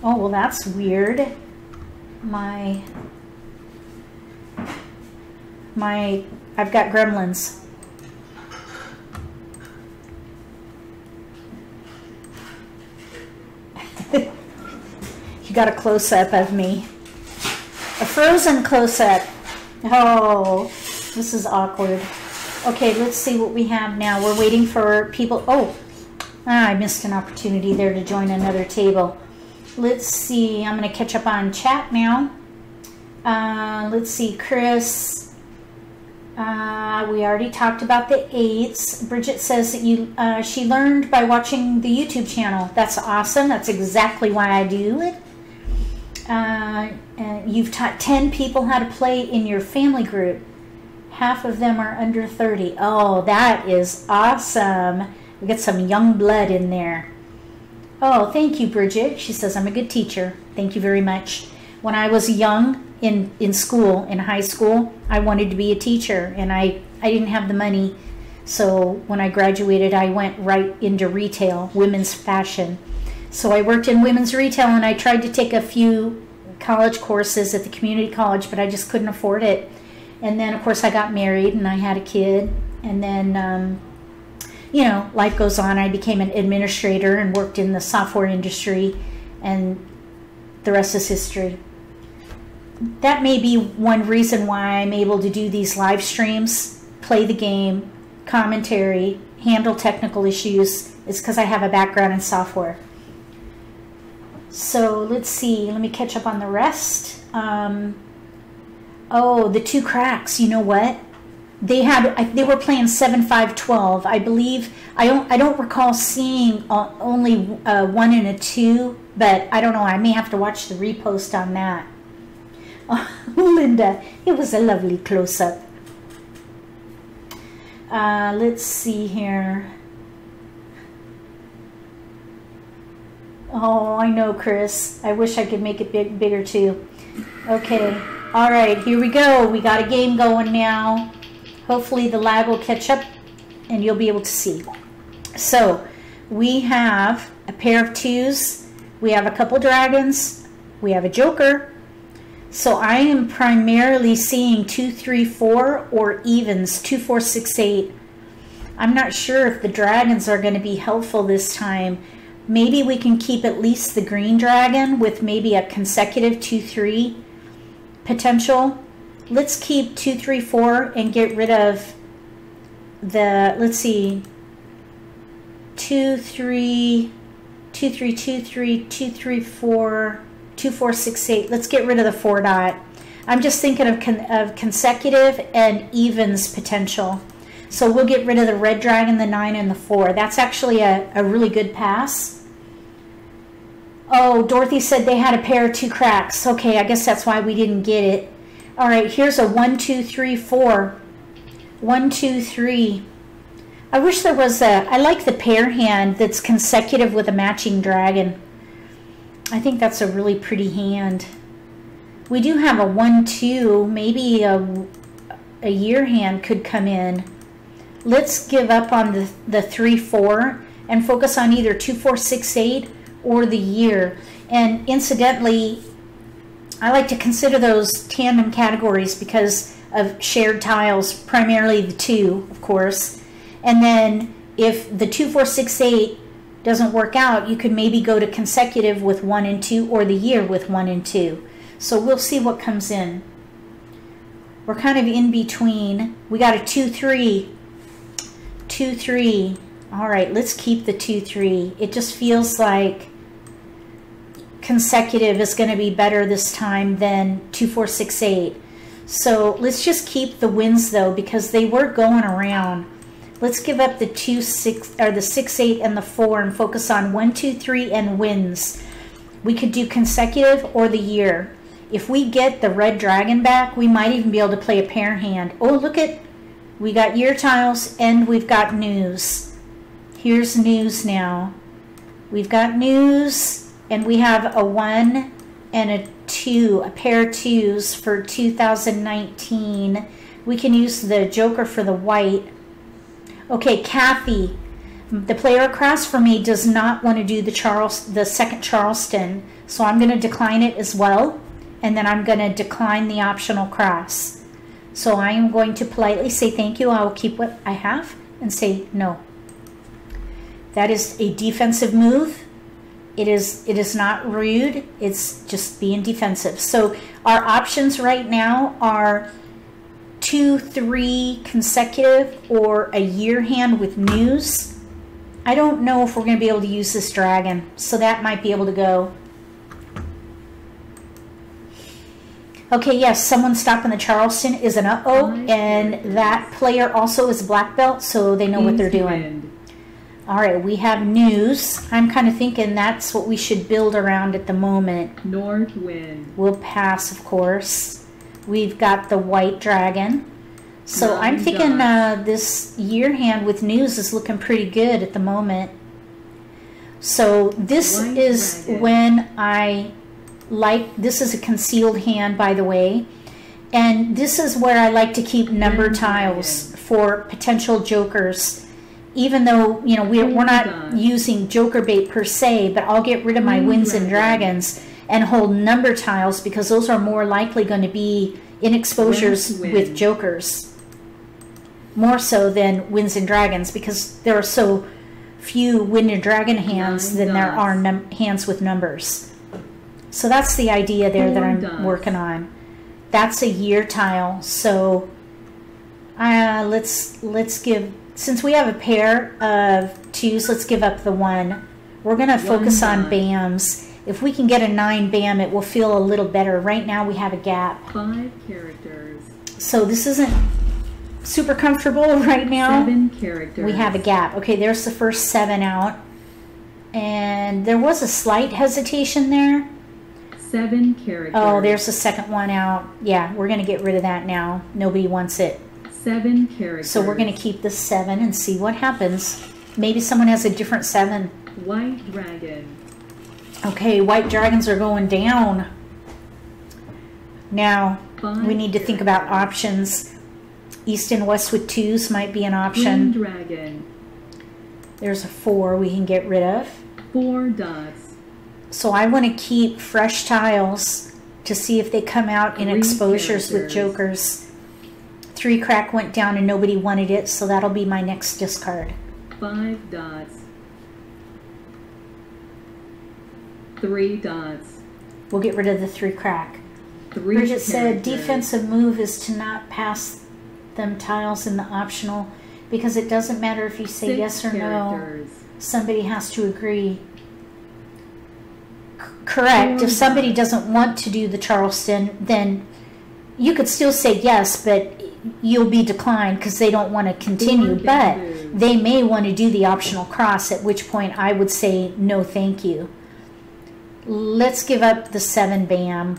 Oh, well, that's weird. I've got gremlins. You got a close-up of me. A frozen close-up. Oh, this is awkward. Okay, let's see what we have now. We're waiting for people. Oh, I missed an opportunity there to join another table. Let's see. I'm going to catch up on chat now. Let's see. Chris, we already talked about the 8s. Bridget says that she learned by watching the YouTube channel. That's awesome. That's exactly why I do it. You've taught 10 people how to play in your family group. Half of them are under 30. Oh, that is awesome. We get some young blood in there. Oh, thank you, Bridget. She says, I'm a good teacher. Thank you very much. When I was young in school, in high school, I wanted to be a teacher, and I didn't have the money. So when I graduated, I went right into retail, women's fashion. So I worked in women's retail, and I tried to take a few college courses at the community college, but I just couldn't afford it. And then, of course, I got married, and I had a kid. And then, you know, life goes on. I became an administrator and worked in the software industry, and the rest is history. That may be one reason why I'm able to do these live streams, play the game, commentary, handle technical issues. It's because I have a background in software. So let's see. Let me catch up on the rest. Oh, the two cracks, you know what? They were playing 7-5-12. I believe, I don't recall seeing only one and a two, but I don't know. I may have to watch the repost on that. Oh, Linda, it was a lovely close-up. Let's see here. Oh, I know, Chris. I wish I could make it bigger too. Okay. All right, here we go. We got a game going now. Hopefully the lag will catch up and you'll be able to see. So we have a pair of twos. We have a couple dragons. We have a joker. So I am primarily seeing 2, 3, 4 or evens, 2, 4, 6, 8. I'm not sure if the dragons are going to be helpful this time. Maybe we can keep at least the green dragon with maybe a consecutive 2, 3. Potential. Let's keep 2, 3, 4 and get rid of the, let's see, 2, 3, 2, 3, 2, 3, 2, 3, 4, 2, 4, 6, 8. Let's get rid of the 4 dot. I'm just thinking of consecutive and evens potential. So we'll get rid of the red dragon, the 9 and the 4. That's actually a really good pass. Oh, Dorothy said they had a pair of two cracks. Okay, I guess that's why we didn't get it. All right, here's a 1, 2, 3, 4. 1, 2, 3. I wish there was a... I like the pair hand that's consecutive with a matching dragon. I think that's a really pretty hand. We do have a 1, 2. Maybe a year hand could come in. Let's give up on the 3, 4 and focus on either 2, 4, 6, 8 or the year. And incidentally, I like to consider those tandem categories because of shared tiles, primarily the 2, of course. And then if the 2, 4, 6, 8 doesn't work out, you could maybe go to consecutive with 1 and 2 or the year with 1 and 2. So we'll see what comes in. We're kind of in between. We got a 2, 3. 2, 3. All right, let's keep the 2, 3. It just feels like consecutive is going to be better this time than 2, 4, 6, 8. So let's just keep the wins though, because they were going around. Let's give up the 2, 6 or the 6, 8 and the 4 and focus on 1, 2, 3 and wins. We could do consecutive or the year. If we get the red dragon back, we might even be able to play a pair hand. Oh, look at, we got year tiles and we've got news. Here's news now. We've got news. And we have a 1 and a 2, a pair of 2s for 2019. We can use the joker for the white. Okay, Kathy, the player across from me does not want to do the second Charleston. So I'm going to decline it as well, and then I'm going to decline the optional cross. So I am going to politely say thank you, I will keep what I have, and say no. That is a defensive move. It is not rude, it's just being defensive. So our options right now are 2, 3 consecutive, or a year hand with news. I don't know if we're going to be able to use this dragon, so that might be able to go. Okay, yes, someone stopping the Charleston is an uh-oh, and that player also is black belt, so they know what they're doing. All right, we have news. I'm kind of thinking that's what we should build around at the moment. North wind. We'll pass, of course. We've got the white dragon. So well, I'm thinking this year hand with news is looking pretty good at the moment. So this white is dragon. When I like, this is a concealed hand, by the way. And this is where I like to keep number tiles for potential jokers. Even though, you know, we're not using joker bait per se, but I'll get rid of my winds and dragons and hold number tiles because those are more likely going to be in exposures with jokers. More so than winds and dragons, because there are so few wind and dragon hands than there are hands with numbers. So that's the idea there that I'm working on. That's a year tile, so let's give... Since we have a pair of twos, let's give up the one. We're going to focus on BAMs. If we can get a 9 BAM, it will feel a little better. Right now we have a gap. 5 characters. So this isn't super comfortable right now. 7 characters. We have a gap. Okay, there's the first 7 out. And there was a slight hesitation there. 7 characters. Oh, there's the second one out. Yeah, we're going to get rid of that now. Nobody wants it. 7 characters. So we're going to keep the 7 and see what happens. Maybe someone has a different 7. White dragon. Okay, white dragons are going down. Now, we need to think about options. East and west with 2s might be an option. Green dragon. There's a 4 we can get rid of. 4 dots. So I want to keep fresh tiles to see if they come out in exposures with jokers. 3 crack went down and nobody wanted it, so that'll be my next discard. 5 dots. 3 dots. We'll get rid of the 3 crack. 3 Bridget characters. Said defensive move is to not pass them tiles in the optional because it doesn't matter if you say 6 yes or characters. No. Somebody has to agree. Correct. 4 if somebody doesn't want to do the Charleston, then you could still say yes, but you'll be declined because they don't want to continue, but they may want to do the optional cross, at which point I would say no thank you. Let's give up the 7 BAM.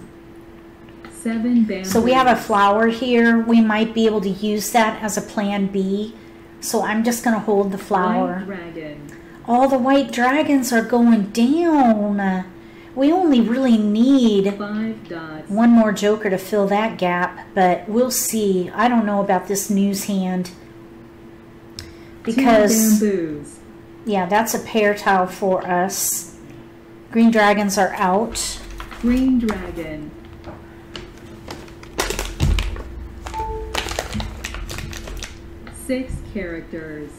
7 BAM. So we have a flower here. We might be able to use that as a plan B. So I'm just going to hold the flower. White dragon. All the white dragons are going down. We only really need 5 dots. One more joker to fill that gap, but we'll see. I don't know about this news hand because, 2 bamboos. Yeah, that's a pair tile for us. Green dragons are out. Green dragon. Six characters.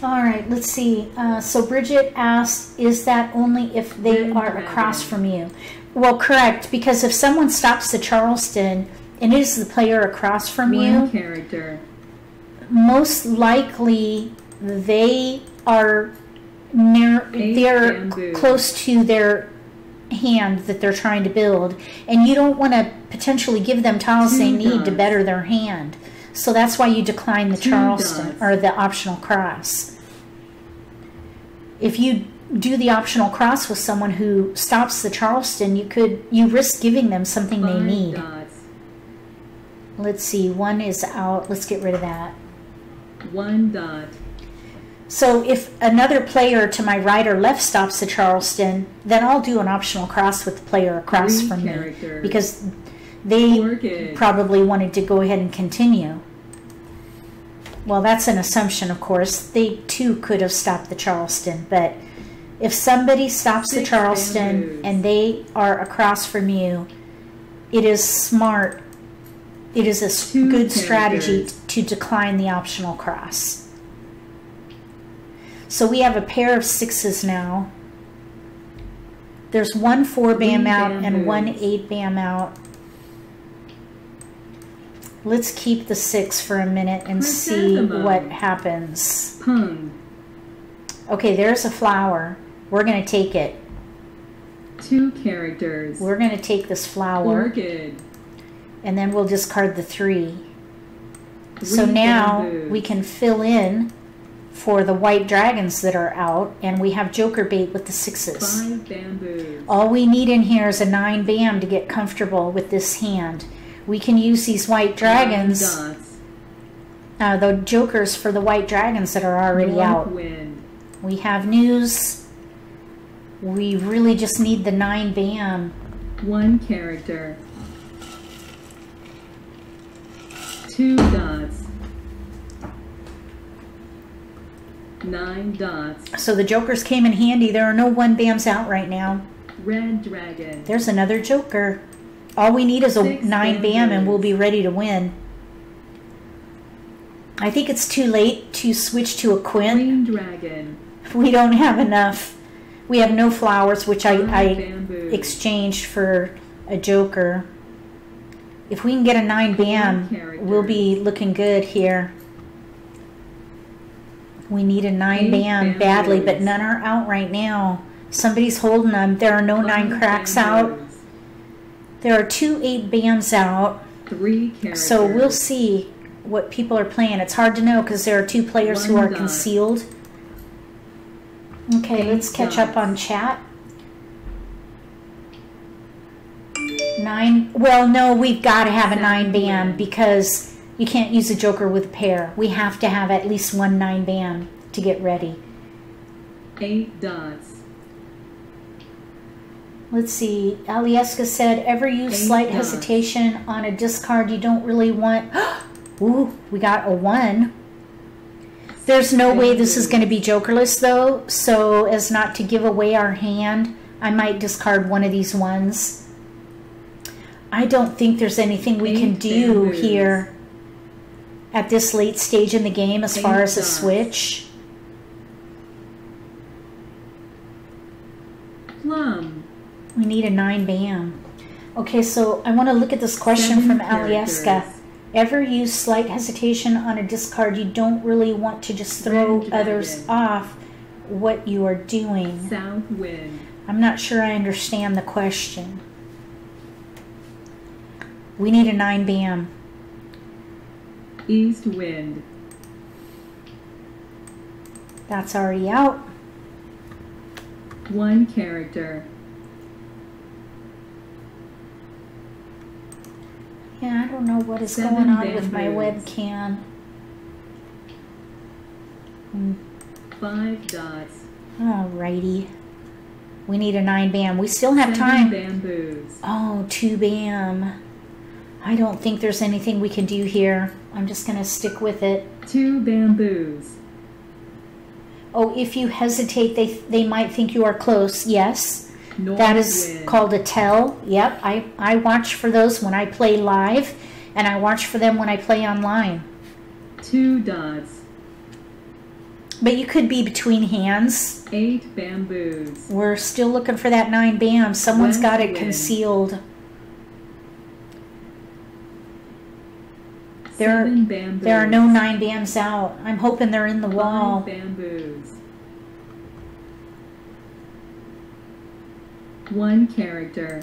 All right, let's see. So Bridget asked, is that only if they are across from you? Well, correct, because if someone stops the Charleston and it is the player across from you, one character. Most likely they are near, they're close to their hand that they're trying to build, and you don't want to potentially give them tiles they need to better their hand. So that's why you decline the Charleston or the optional cross. If you do the optional cross with someone who stops the Charleston, you risk giving them something they need. Let's see, 1 is out. Let's get rid of that. 1 dot. So if another player to my right or left stops the Charleston, then I'll do an optional cross with the player across from me because they probably wanted to go ahead and continue. Well, that's an assumption, of course. They, too, could have stopped the Charleston, but If somebody stops at Charleston and they are across from you, it is smart, it is a good strategy to decline the optional cross. So we have a pair of sixes now. There's 1 4 bam out and 1 8 bam out. Let's keep the six for a minute and see what happens. Okay, there's a flower. We're going to take it. Two characters. We're going to take this flower. Orchid. And then we'll discard the three. So now we can fill in for the white dragons that are out, and we have joker bait with the sixes. Five bamboos. All we need in here is a 9 bam to get comfortable with this hand. We can use these white dragons, the jokers for the white dragons that are already out. We have news. We really just need the 9 bam. One character. Two dots. 9 dots. So the jokers came in handy. There are no 1 bams out right now. Red dragon. There's another joker. All we need is a 9 bam and we'll be ready to win. I think it's too late to switch to a queen. Green dragon. We don't have enough. We have no flowers, which I exchanged for a joker. If we can get a 9 bam, we'll be looking good here. We need a 9 bam badly, but none are out right now. Somebody's holding them. There are no 9 cracks out. There are 2 8 bams out. 3 characters. So we'll see what people are playing. It's hard to know because there are 2 players who are concealed. Okay, let's catch up on chat. 9. Well, no, we've got to have a 9 bam because you can't use a joker with a pair. We have to have at least one 9 bam to get ready. 8 dots. Let's see. Alieska said, ever use slight hesitation on a discard you don't really want. Ooh, we got a 1. There's no way this is going to be jokerless, though, so as not to give away our hand, I might discard one of these ones. I don't think there's anything we can do here at this late stage in the game as far as a switch. Plum. We need a 9 bam. Okay, so I want to look at this question from Alieska. Ever use slight hesitation on a discard you don't really want to just throw others off what you are doing? South wind. I'm not sure I understand the question. We need a 9 bam. East wind. That's already out. 1 character. Yeah, I don't know what is going on with my webcam. 5 dots. Alrighty. We need a 9 bam. We still have time. 7 bamboos. Oh, 2 bam. I don't think there's anything we can do here. I'm just going to stick with it. 2 bamboos. Oh, if you hesitate, they might think you are close. Yes. That is called a tell. Yep, I watch for those when I play live, and I watch for them when I play online. 2 dots. But you could be between hands. 8 bamboos. We're still looking for that 9 bam. Someone's got it concealed. There are no 9 bams out. I'm hoping they're in the wall. 5 bamboos. 1 character.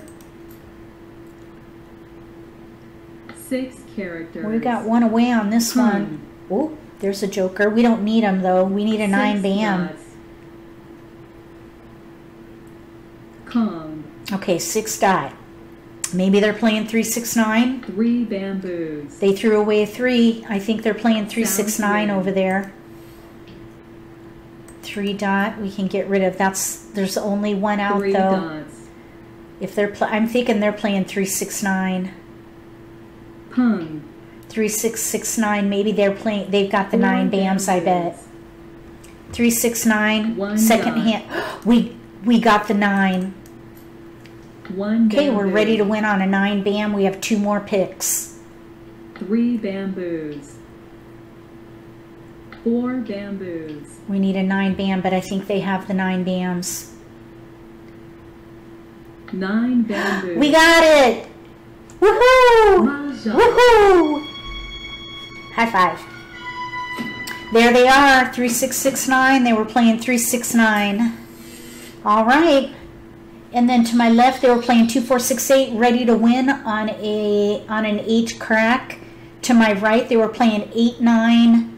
6 characters. We got 1 away on this one. Oh, there's a joker. We don't need him, though. We need a 9 bam. Kong. Okay, 6 dot. Maybe they're playing 3 6 9. 3 bamboos. They threw away a 3. I think they're playing 3 6 9 over there. 3 dot. We can get rid of. There's only 1 out, though. 3 dots. If they're, I'm thinking they're playing 3 6 9. 3 6 6 9. Maybe they've got the 9 bams. I bet. 3, 6, 9. One second hand. We got the 9. One. Okay, we're ready to win on a 9. Bam. We have 2 more picks. 3 bamboos. 4 bamboos. We need a 9 bam, but I think they have the 9 bams. 9 bamboos. We got it! Woohoo! Woohoo! High five. There they are, 3669. They were playing 3, 6, 9. All right. And then to my left, they were playing 2, 4, 6, 8, ready to win on an 8 crack. To my right, they were playing 8, 9,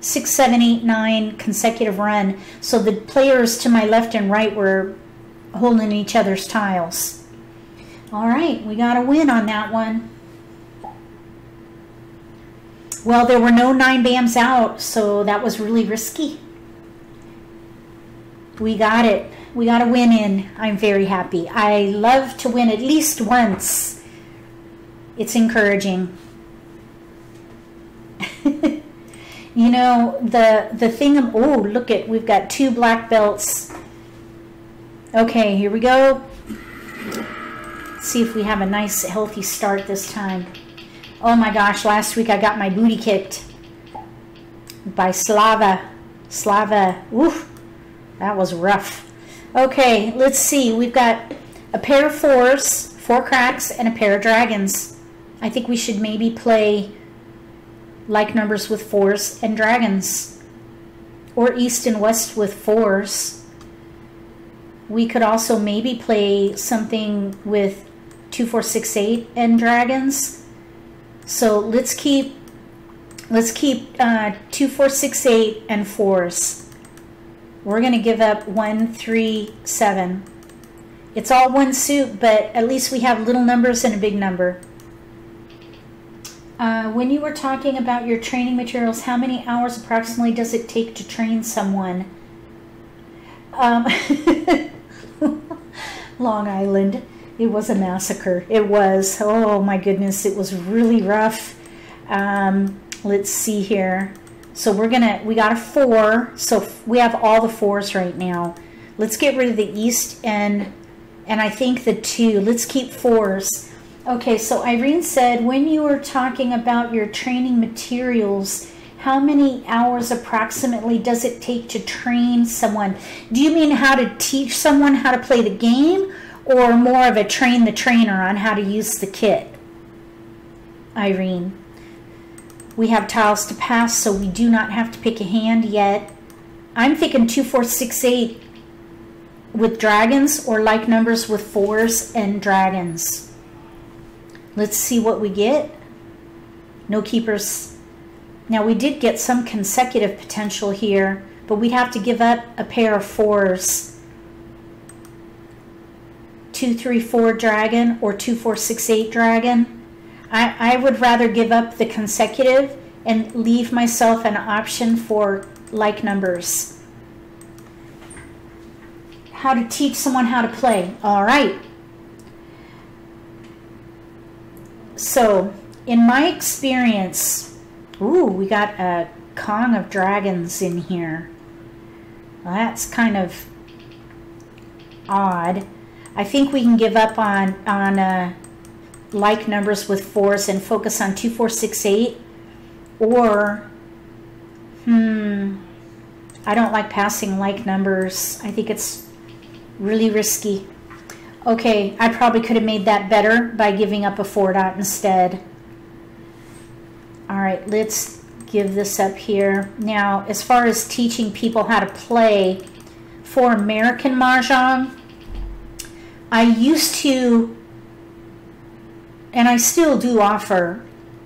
6, 7, 8, 9 consecutive run. So the players to my left and right were holding each other's tiles. All right, we got a win on that one. Well, there were no 9 bams out, so that was really risky. We got it. We got a win in. I'm very happy. I love to win at least once. It's encouraging. You know, the thing of, oh, look it, we've got 2 black belts. Okay, here we go. Let's see if we have a nice, healthy start this time. Oh my gosh, last week I got my booty kicked by Slava. Slava, oof, that was rough. Okay, let's see. We've got a pair of 4s, 4 cracks, and a pair of dragons. I think we should maybe play like numbers with 4s and dragons, or east and west with 4s. We could also maybe play something with 2, 4, 6, 8 and dragons. So let's keep 2, 4, 6, 8 and 4s. We're gonna give up 1, 3, 7. It's all one suit, but at least we have little numbers and a big number. When you were talking about your training materials, how many hours approximately does it take to train someone? Long Island, it was a massacre. It was, oh my goodness, it was really rough. Let's see here. So we got a 4, so we have all the 4s right now. Let's get rid of the east and I think the 2. Let's keep 4s. Okay, so Irene said, when you were talking about your training materials, how many hours approximately does it take to train someone? Do you mean how to teach someone how to play the game, or more of a train the trainer on how to use the kit? Irene, we have tiles to pass, so we do not have to pick a hand yet. I'm thinking 2, 4, 6, 8 with dragons, or like numbers with 4s and dragons. Let's see what we get. No keepers. Now we did get some consecutive potential here, but we'd have to give up a pair of 4s. 2, 3, 4 dragon, or 2, 4, 6, 8 dragon. I would rather give up the consecutive and leave myself an option for like numbers. How to teach someone how to play. All right. So, in my experience, ooh, we got a Kong of Dragons in here. Well, that's kind of odd. I think we can give up on like numbers with 4s and focus on 2, 4, 6, 8. Or, I don't like passing like numbers. I think it's really risky. Okay, I probably could have made that better by giving up a 4-dot instead. All right, let's give this up here. Now, as far as teaching people how to play, for American Mahjong, I used to, and I still do offer,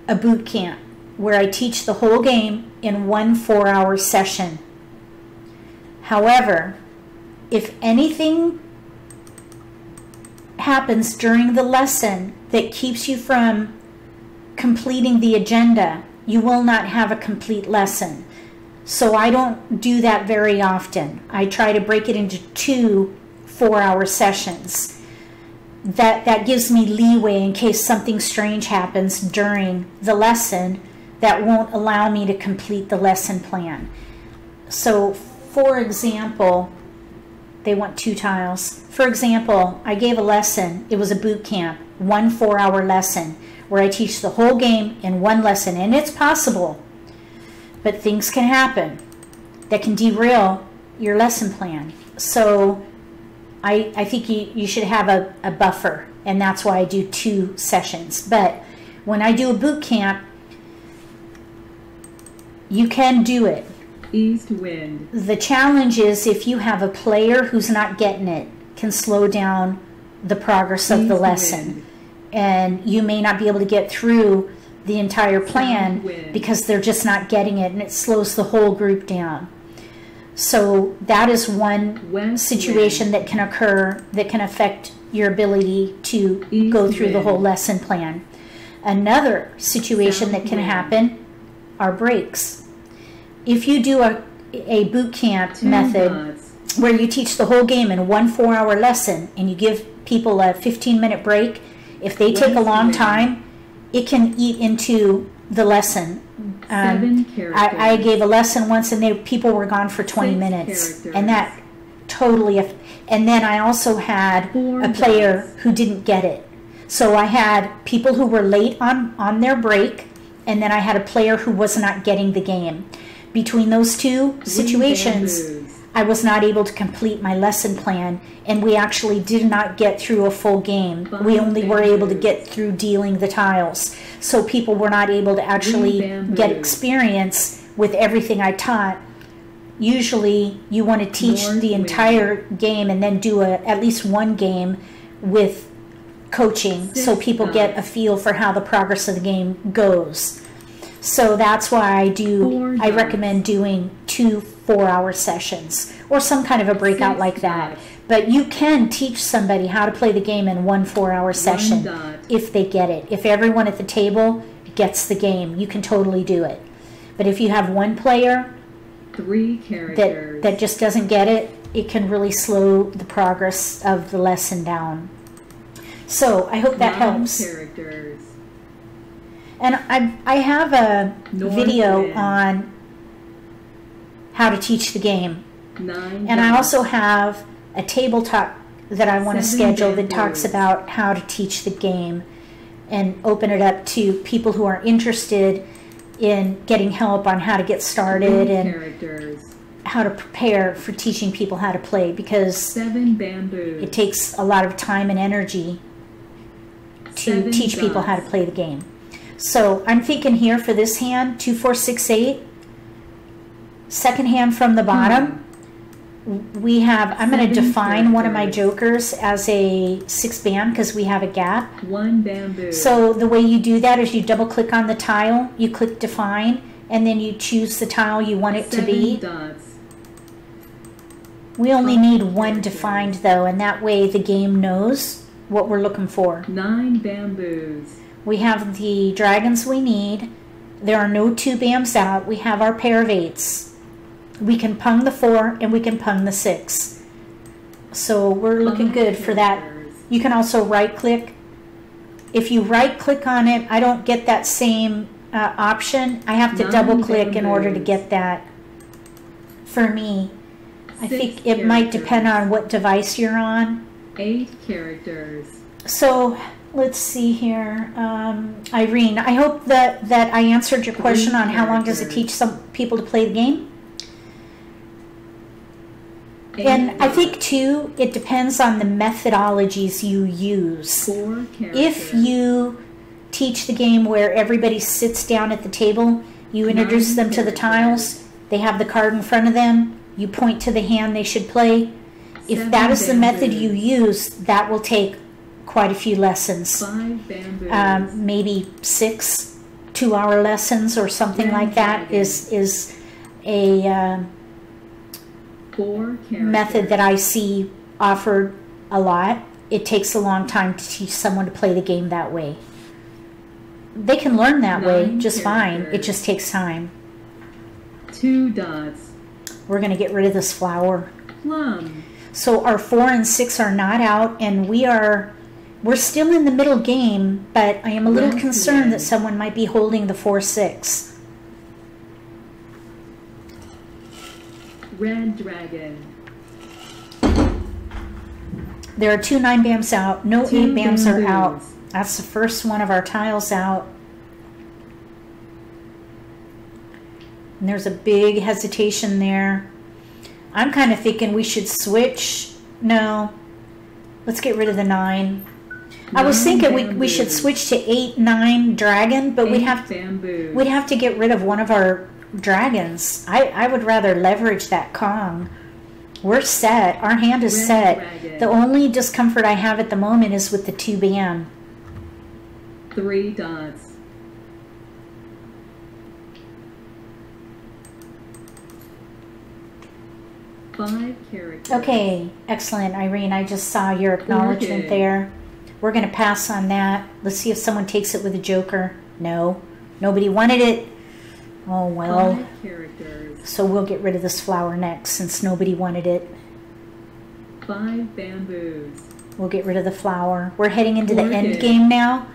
a boot camp where I teach the whole game in one 4-hour session. However, if anything happens during the lesson that keeps you from completing the agenda, you will not have a complete lesson. So I don't do that very often. I try to break it into 2 4-hour sessions. That gives me leeway in case something strange happens during the lesson that won't allow me to complete the lesson plan. So For example, they want two tiles. For example, I gave a lesson. It was a boot camp, 1 4-hour lesson where I teach the whole game in one lesson, and it's possible, but things can happen that can derail your lesson plan. So I think you should have a buffer, and that's why I do 2 sessions. But when I do a boot camp, you can do it. East wind. The challenge is if you have a player who's not getting it, can slow down the progress of the lesson. And you may not be able to get through the entire plan because they're just not getting it, and it slows the whole group down. So that is one situation that can occur that can affect your ability to go through the whole lesson plan. Another situation that can happen are breaks. If you do a boot camp method where you teach the whole game in 1 4-hour lesson and you give people a 15-minute break, if they take a long time, it can eat into the lesson. I gave a lesson once, and people were gone for 20 minutes, and that totally. And then I also had a player who didn't get it, so I had people who were late on their break, and then I had a player who was not getting the game. Between those two situations, I was not able to complete my lesson plan, and we actually did not get through a full game. We only were able to get through dealing the tiles. So people were not able to actually get experience with everything I taught. Usually you want to teach the entire game and then do at least one game with coaching so people get a feel for how the progress of the game goes. So that's why I recommend doing 2 4-hour sessions or some kind of a breakout like that. But you can teach somebody how to play the game in 1 4-hour session if they get it. If everyone at the table gets the game, you can totally do it. But if you have one player that just doesn't get it, it can really slow the progress of the lesson down. So I hope that helps. And I have a video on how to teach the game. And I also have a table talk that I want to schedule that talks about how to teach the game and open it up to people who are interested in getting help on how to get started and how to prepare for teaching people how to play, because it takes a lot of time and energy to teach people how to play the game. So I'm thinking here for this hand, 2 4 6 8. Second hand from the bottom, we have. I'm going to define one of my jokers as a 6 bam because we have a gap. 1 bamboo. So the way you do that is you double click on the tile, you click define, and then you choose the tile you want it to be. Dots. We only need one defined though, and that way the game knows what we're looking for. 9 bamboos. We have the dragons we need. There are no 2 bams out. We have our pair of 8s. We can pung the 4 and we can pung the 6. So we're looking good for that. You can also right click. If you right click on it, I don't get that same option. I have to double click in order to get that for me. I think it might depend on what device you're on. 8 characters. So let's see here, Irene, I hope that I answered your question on how long does it teach some people to play the game. And I think too, it depends on the methodologies you use. If you teach the game where everybody sits down at the table, you introduce them to the tiles, they have the card in front of them, you point to the hand they should play. If that is the method you use, that will take quite a few lessons, 5 maybe 6 2-hour lessons or something like that is a method that I see offered a lot. It takes a long time to teach someone to play the game that way. They can learn that way just fine. It just takes time. 2 dots. We're going to get rid of this flower. Plum. So our 4 and 6 are not out, and we're still in the middle game, but I am a little concerned that someone might be holding the 4 6. Red Dragon. There are two 9-bams out. No 8-bams are out. That's the first one of our tiles out. And there's a big hesitation there. I'm kind of thinking we should switch. No. Let's get rid of the 9. I was thinking we should switch to 8-9 dragon, but we'd have to get rid of one of our dragons. I would rather leverage that Kong. We're set. Our hand is set. Dragon. The only discomfort I have at the moment is with the 2-bam. 3 dots. Characters. Okay, excellent, Irene. I just saw your acknowledgement there. We're going to pass on that. Let's see if someone takes it with a joker. No, nobody wanted it. Oh, well. So we'll get rid of this flower next since nobody wanted it. 5 bamboos. We'll get rid of the flower. We're heading into the end game now.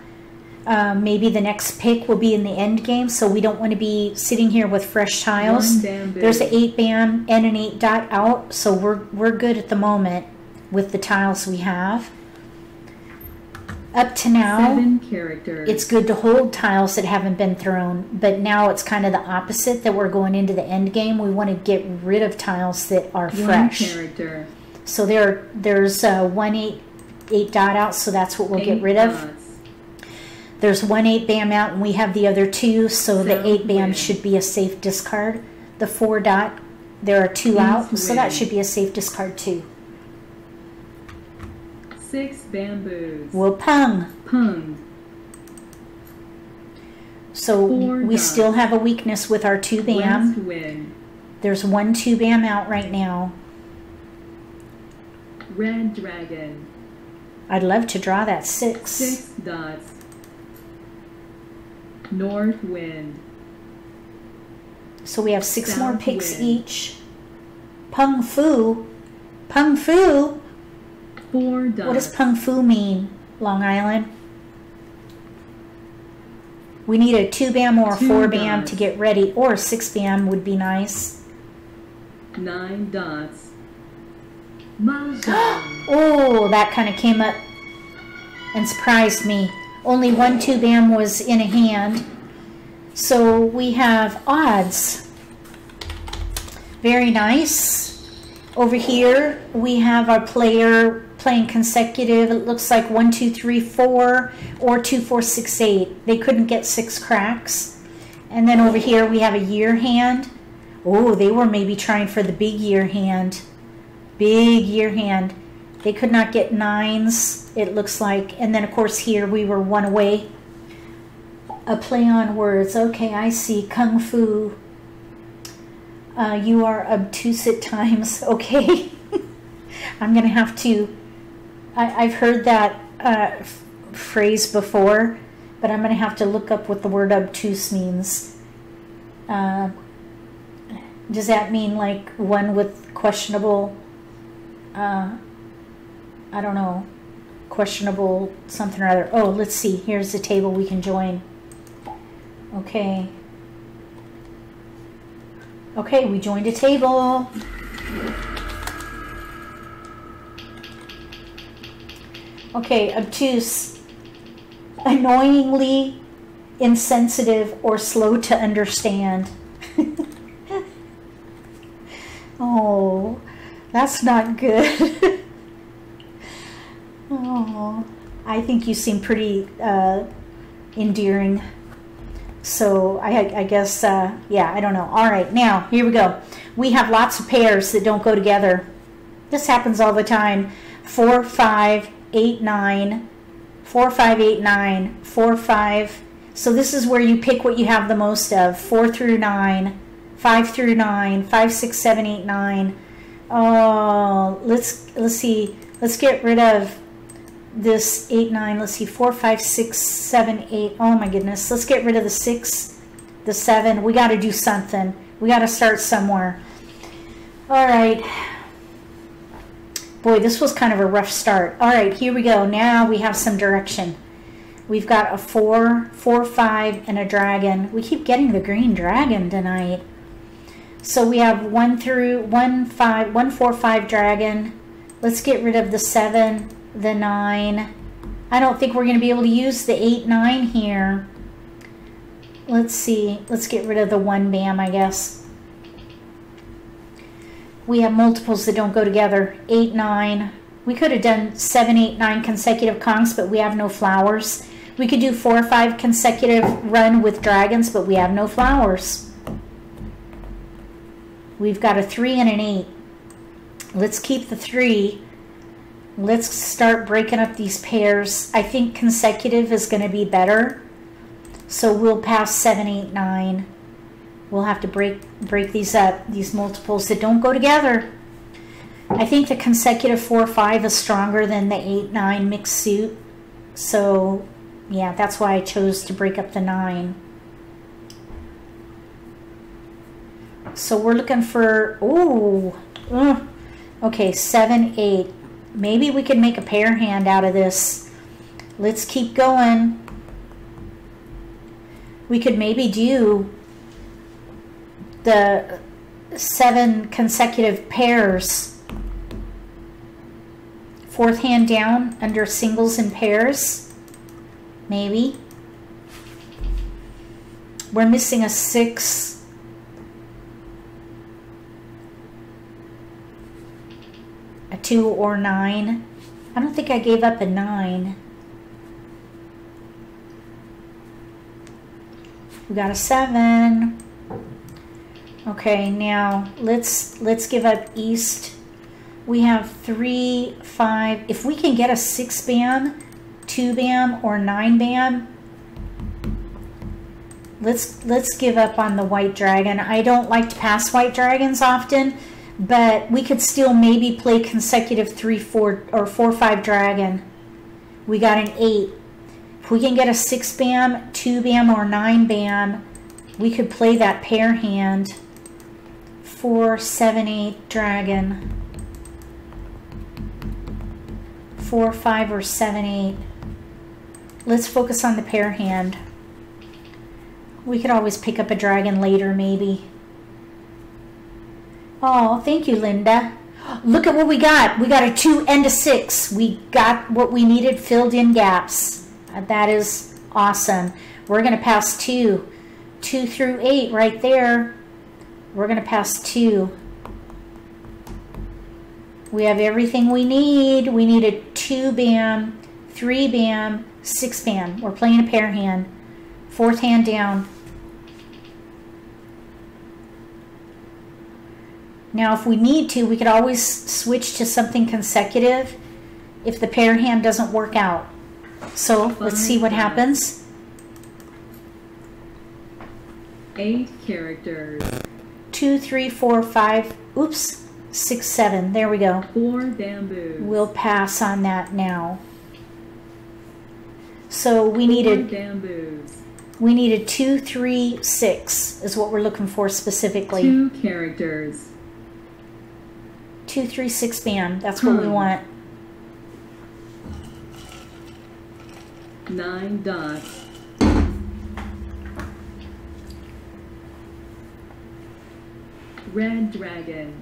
Maybe the next pick will be in the end game, so we don't want to be sitting here with fresh tiles. There's an 8-bam and an 8-dot out, so we're good at the moment with the tiles we have. Up to now, it's good to hold tiles that haven't been thrown, but now it's kind of the opposite that we're going into the end game. We want to get rid of tiles that are fresh. So there's one 8-dot out, so that's what we'll get rid of. There's one 8-bam out, and we have the other 2, so the 8-bam should be a safe discard. The 4-dot, there are 2 out, so that should be a safe discard too. 6 bamboos. We'll pung. Pung. So we still have a weakness with our 2-bam. There's one 2-bam out right now. Red dragon. I'd love to draw that 6. 6 dots. North wind. So we have 6 South more picks each. Pung fu. Pung fu. 4 dots. What does pung fu mean, Long Island? We need a 2-bam or a 4-bam to get ready, or a 6-bam would be nice. 9 dots. Oh, that kind of came up and surprised me. Only one 2-bam was in a hand. So we have odds. Very nice. Over here, we have our player playing consecutive. It looks like 1, 2, 3, 4, or 2, 4, 6, 8. They couldn't get 6 cracks. And then over here, we have a year hand. Oh, they were maybe trying for the big year hand. Big year hand. They could not get 9s, it looks like. And then, of course, here we were 1 away. A play on words. Okay, I see. Kung Fu. You are obtuse at times. Okay. I'm going to have to... I've heard that phrase before, but I'm going to have to look up what the word obtuse means. Does that mean like one with questionable... I don't know, questionable something or other. Oh, let's see. Here's the table we can join. Okay. Okay, we joined a table. Okay, obtuse, annoyingly insensitive or slow to understand. Oh, that's not good. Oh, I think you seem pretty endearing. So I guess, yeah, I don't know. All right, now, here we go. We have lots of pairs that don't go together. This happens all the time. 4, 5, 8, 9. 4, 5, 8, 9. 4, 5. So this is where you pick what you have the most of. 4 through 9. 5 through 9. 5, 6, 7, 8, 9. Oh, let's see. Let's get rid of this 8, 9, let's see, 4, 5, 6, 7, 8. Oh my goodness. Let's get rid of the 6, the 7. We got to do something. We got to start somewhere. All right. Boy, this was kind of a rough start. All right, here we go. Now we have some direction. We've got a 4, 4, 5, and a dragon. We keep getting the green dragon tonight. So we have 1, 4, 5 dragon. Let's get rid of the 7, the 9. I don't think we're going to be able to use the 8, 9 here. Let's see. Let's get rid of the 1 bam, I guess. We have multiples that don't go together. 8, 9. We could have done 7, 8, 9 consecutive congs, but we have no flowers. We could do 4 or 5 consecutive run with dragons, but we have no flowers. We've got a 3 and an 8. Let's keep the 3. Let's start breaking up these pairs. I think consecutive is going to be better. So we'll pass 7, 8, 9. We'll have to break these up, these multiples that don't go together. I think the consecutive 4, 5 is stronger than the 8, 9 mixed suit. So yeah, that's why I chose to break up the 9. So we're looking for, ooh, okay, 7, 8. Maybe we could make a pair hand out of this. Let's keep going. We could maybe do the 7 consecutive pairs. Fourth hand down under singles and pairs. Maybe. We're missing a 6. A 2 or 9. I don't think I gave up a 9. We got a 7. Okay, now let's give up east. We have 3, 5. If we can get a 6 bam, 2 bam, or 9 bam. Let's give up on the white dragon. I don't like to pass white dragons often, but we could still maybe play consecutive 3, 4, or 4, 5 dragon. We got an 8. If we can get a 6 bam, 2 bam, or 9 bam, we could play that pair hand. 4, 7, 8 dragon. 4, 5, or 7, 8. Let's focus on the pair hand. We could always pick up a dragon later, maybe. Oh, thank you, Linda. Look at what we got. We got a 2 and a 6. We got what we needed, filled in gaps. That is awesome. We're going to pass 2. 2 through 8 right there. We're going to pass 2. We have everything we need. We need a 2 bam, 3 bam, 6 bam. We're playing a pair hand. Fourth hand down. Now if we need to, we could always switch to something consecutive if the pair hand doesn't work out. So let's see what happens. 8 characters. 2, 3, 4, 5. Oops. 6, 7. There we go. 4 bamboos. We'll pass on that now. So we needed bamboos. We needed 2, 3, 6 is what we're looking for specifically. 2 characters. 2, 3, 6 bam. That's what we want. 9 dots. Red dragon.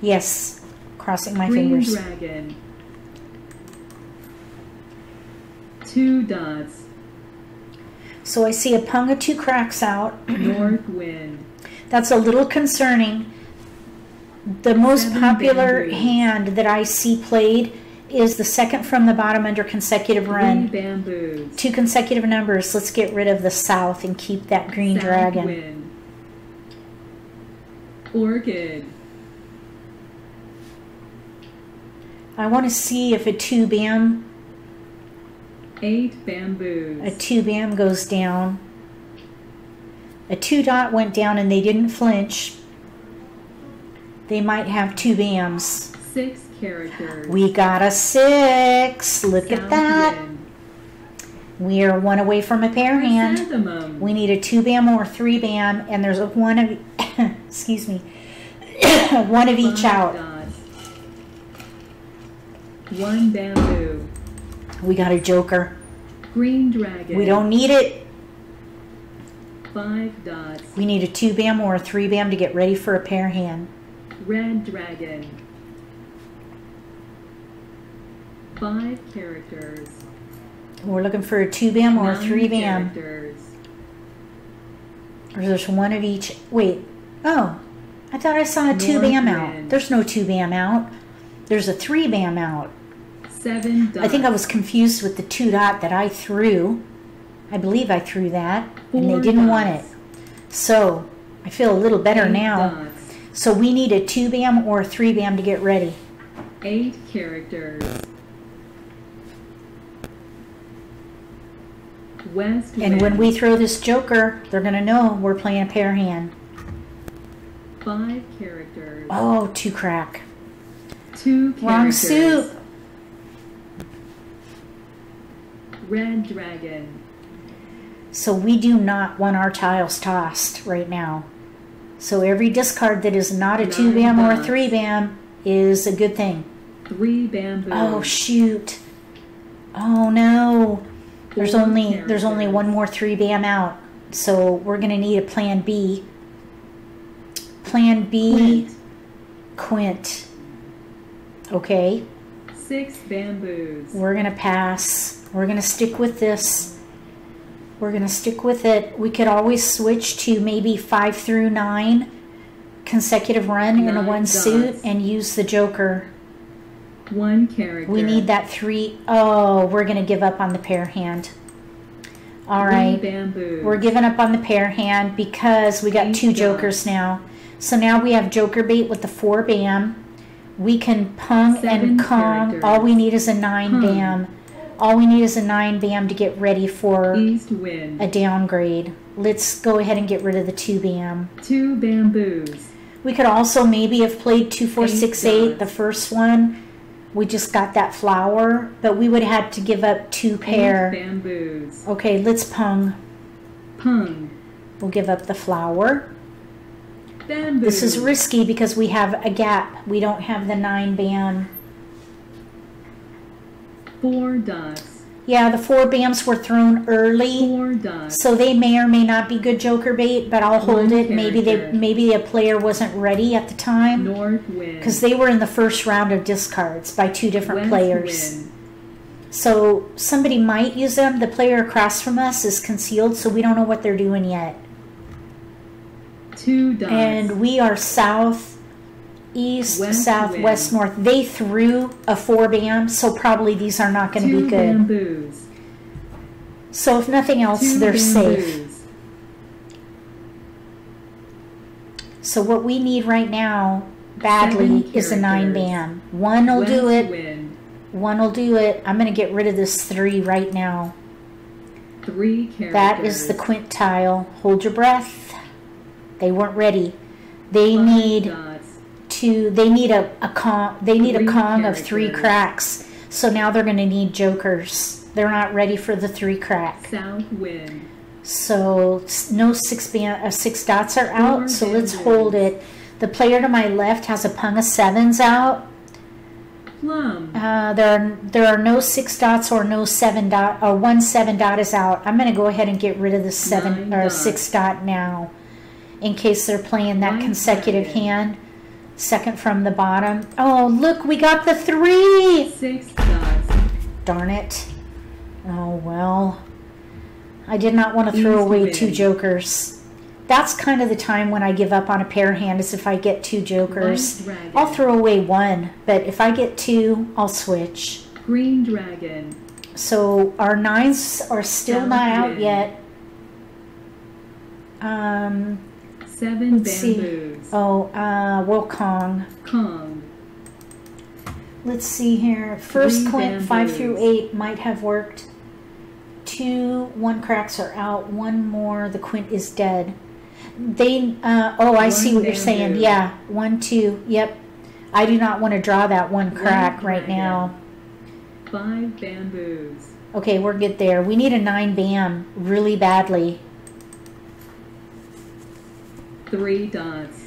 Yes, crossing my fingers. Green dragon. 2 dots. So I see a pung of 2 cracks out. North wind. That's a little concerning. The most popular hand that I see played is the second from the bottom under consecutive run. 3 bamboos. 2 consecutive numbers. Let's get rid of the south and keep that green dragon. Wind. Orchid. I want to see if a 2 bam. 8 bamboos. A 2 bam goes down. A 2 dot went down and they didn't flinch. They might have 2 bams. 6 characters. We got a 6. Look at that. We are 1 away from a pair hand. We need a 2 bam or 3 bam, and there's a 1 of excuse me, 1 of each out. Dots. 1 bamboo. We got a joker. Green dragon. We don't need it. Five dots. We need a 2-bam or a 3-bam to get ready for a pair hand. Red dragon. 5 characters. We're looking for a 2-bam or a 3-bam. Or there's one of each. Wait. Oh, I thought I saw a 2-bam out. There's no 2-bam out. There's a 3-bam out. 7 dots. I think I was confused with the 2-dot that I threw. I believe I threw that, and they didn't want it. So I feel a little better now. Dots. So we need a 2-bam or a 3-bam to get ready. 8 characters. West. And when we throw this joker, they're going to know we're playing a pair hand. 5 characters. Oh, 2 crack. 2 characters. Wrong soup. Red dragon. So we do not want our tiles tossed right now. So every discard that is not a 2-bam or a 3-bam is a good thing. 3 bamboo. Oh shoot. Oh no. There's only one more 3-bam out. So we're gonna need a plan B. Plan B, quint. Okay. 6 bamboos. We're gonna pass. We're gonna stick with this. We're going to stick with it. We could always switch to maybe 5 through 9 consecutive run in a one suit and use the joker. 1 character. We need that 3. Oh, we're going to give up on the pair hand. All right. Bamboo. We're giving up on the pair hand because we got 2 jokers now. So now we have joker bait with the 4-bam. We can pung 7 and kong. All we need is a 9-bam. All we need is a 9-bam to get ready for a downgrade. Let's go ahead and get rid of the 2-bam. 2 bamboos. We could also maybe have played 2, 4, 6, 8, the first one. We just got that flower, but we would have had to give up 2 pair. 8 bamboos. Okay, let's pung. Pung. We'll give up the flower. Bamboos. This is risky because we have a gap. We don't have the 9-bam. 4 dots. Yeah, the 4 bams were thrown early. 4 dots. So they may or may not be good joker bait, but I'll hold it. Character. Maybe a player wasn't ready at the time. North wind. Because they were in the first round of discards by 2 different players. Wind. So somebody might use them. The player across from us is concealed, so we don't know what they're doing yet. 2 dots. And we are south. East, west, south, wind. West, north. They threw a 4-bam, so probably these are not going to be good. 2 bamboos. So if nothing else, they're safe. So what we need right now, badly, is a 9-bam. 1 will do it. Wind. 1 will do it. I'm going to get rid of this 3 right now. 3 characters. That is the quintile. Hold your breath. They weren't ready. They need... They need a Kong of 3 cracks. So now they're going to need jokers. They're not ready for the 3 crack. South wind. So no 6 dots are out. North so let's hold it. The player to my left has a pung of 7s out. Plum. There are no 6 dots or no 7 dot or 1 7 dot is out. I'm going to go ahead and get rid of the 6 dot now, in case they're playing that consecutive hand. Second from the bottom. Oh, look, we got the 3! 6 dots. Darn it. Oh, well. I did not want to throw away 2 jokers. That's kind of the time when I give up on a pair hand, is if I get 2 jokers. I'll throw away 1, but if I get 2, I'll switch. Green dragon. So our 9s are still not out yet. 7 Let's bamboos. See. Oh, well, Kong. Kong. Let's see here. First quint, 5 through 8 might have worked. 2, 1 cracks are out. 1 more. The quint is dead. They. Oh, I see what you're saying. Yeah. 1, 2. Yep. I do not want to draw that 1 crack right now. 5 bamboos. Okay, we're good there. We need a 9-bam really badly. 3 dots.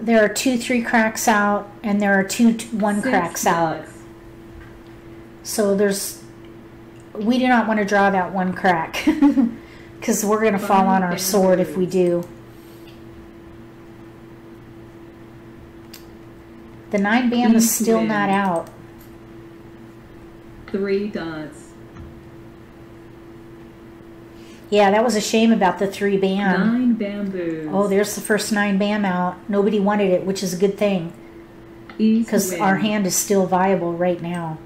There are 2 3 cracks out, and there are 2 1 cracks out. So we do not want to draw that 1 crack because we're going to fall on our sword if we do. The 9 bam is still not out. 3 dots. Yeah, that was a shame about the 3 bam. 9 bamboos. Oh, there's the first 9 bam out. Nobody wanted it, which is a good thing. Because our hand is still viable right now.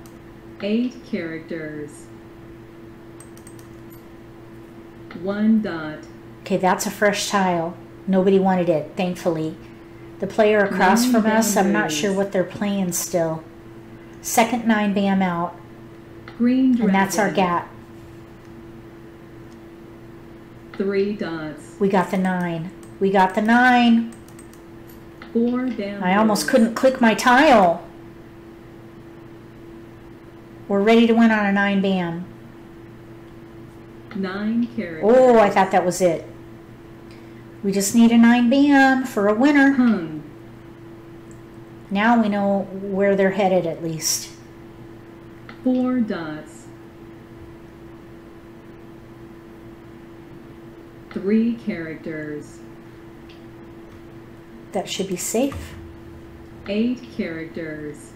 8 characters. 1 dot. Okay, that's a fresh tile. Nobody wanted it, thankfully. The player across from us, I'm not sure what they're playing still. Second 9 bam out. Green dragon. And that's our gap. 3 dots. We got the 9. We got the 9. 4 down. I almost couldn't click my tile. We're ready to win on a 9 bam. 9 characters. Oh, I thought that was it. We just need a 9 bam for a winner. Now we know where they're headed at least. 4 dots. 3 characters. That should be safe. 8 characters.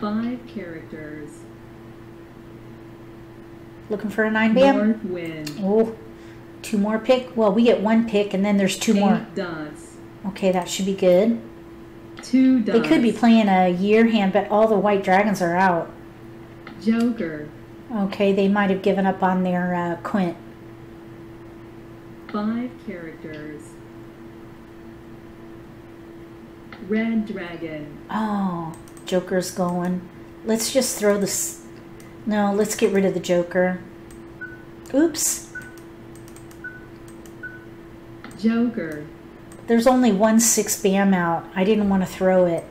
5 characters. Looking for a 9 bam. Win. Oh, 2 more pick. Well, we get 1 pick, and then there's 2 more. 8 dots. Okay, that should be good. 2 dots. They could be playing a year hand, but all the white dragons are out. Joker. Okay, they might have given up on their quint. 5 characters. Red dragon. Oh, Joker's going. Let's just throw this. No, let's get rid of the Joker. Oops. Joker. There's only 1 6 bam out. I didn't want to throw it.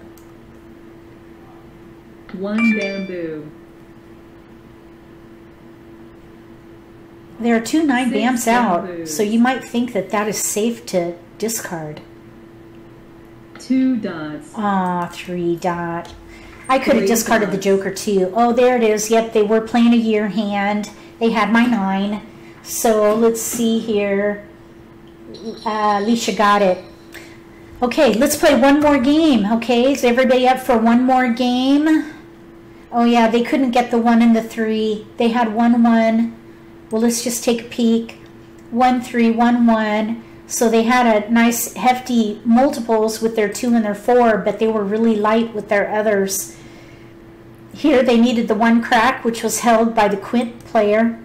1 bamboo. There are 2 9 bams out, so you might think that that is safe to discard. 2 dots. Ah, 3 dot. I could have discarded the Joker too. Oh, there it is. Yep, they were playing a year hand. They had my 9. So let's see here. Alicia got it. Okay, let's play one more game. Okay, is everybody up for one more game? Oh yeah, they couldn't get the 1 and the 3. They had 1 1. Well, let's just take a peek. 1 3 1 1. So they had a nice hefty multiples with their 2 and their 4, but they were really light with their others. Here they needed the 1 crack, which was held by the quint player.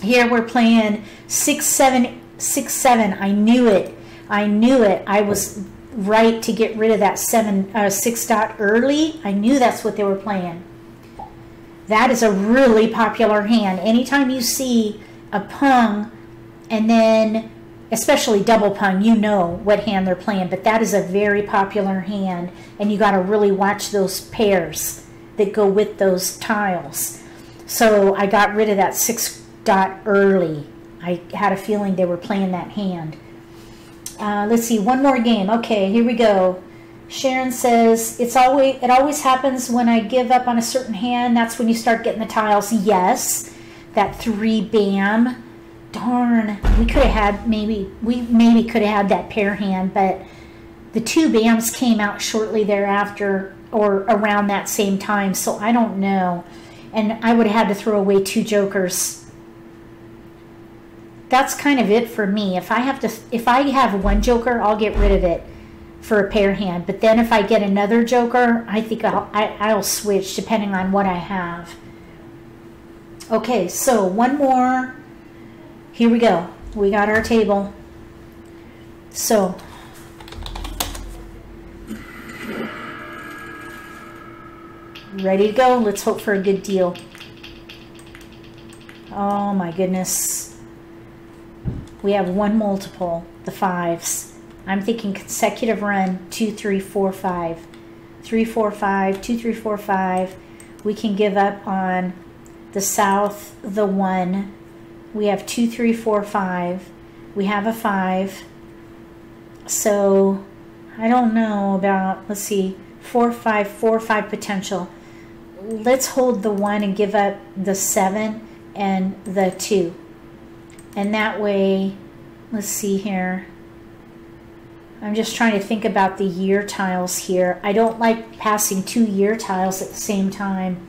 Here we're playing 6 7 6 7. I knew it. I knew it. I was right to get rid of that 6 dot early. I knew that's what they were playing. That is a really popular hand. Anytime you see a pung, and then especially double pung, you know what hand they're playing. But that is a very popular hand, and you got to really watch those pairs that go with those tiles. So I got rid of that 6 dot early. I had a feeling they were playing that hand. Let's see, one more game. Okay, here we go. Sharon says, it always happens when I give up on a certain hand. That's when you start getting the tiles. Yes, that 3 bam. Darn, we could have had, we maybe could have had that pair hand, but the 2 bams came out shortly thereafter or around that same time, so I don't know. And I would have had to throw away 2 jokers. That's kind of it for me. If I have 1 joker, I'll get rid of it for a pair hand, but then if I get another joker, I think I'll switch depending on what I have. Okay, so one more. Here we go. We got our table. So ready to go. Let's hope for a good deal. Oh my goodness. We have 1 multiple, the 5s. I'm thinking consecutive run, 2 3 4 5. 3 4 5, 2 3 4 5. We can give up on the south, the 1. We have 2 3 4 5. We have a 5. So I don't know about, let's see, 4 5 4 5 potential. let's hold the 1 and give up the 7 and the 2. And that way, let's see here. I'm just trying to think about the year tiles here. I don't like passing 2 year tiles at the same time.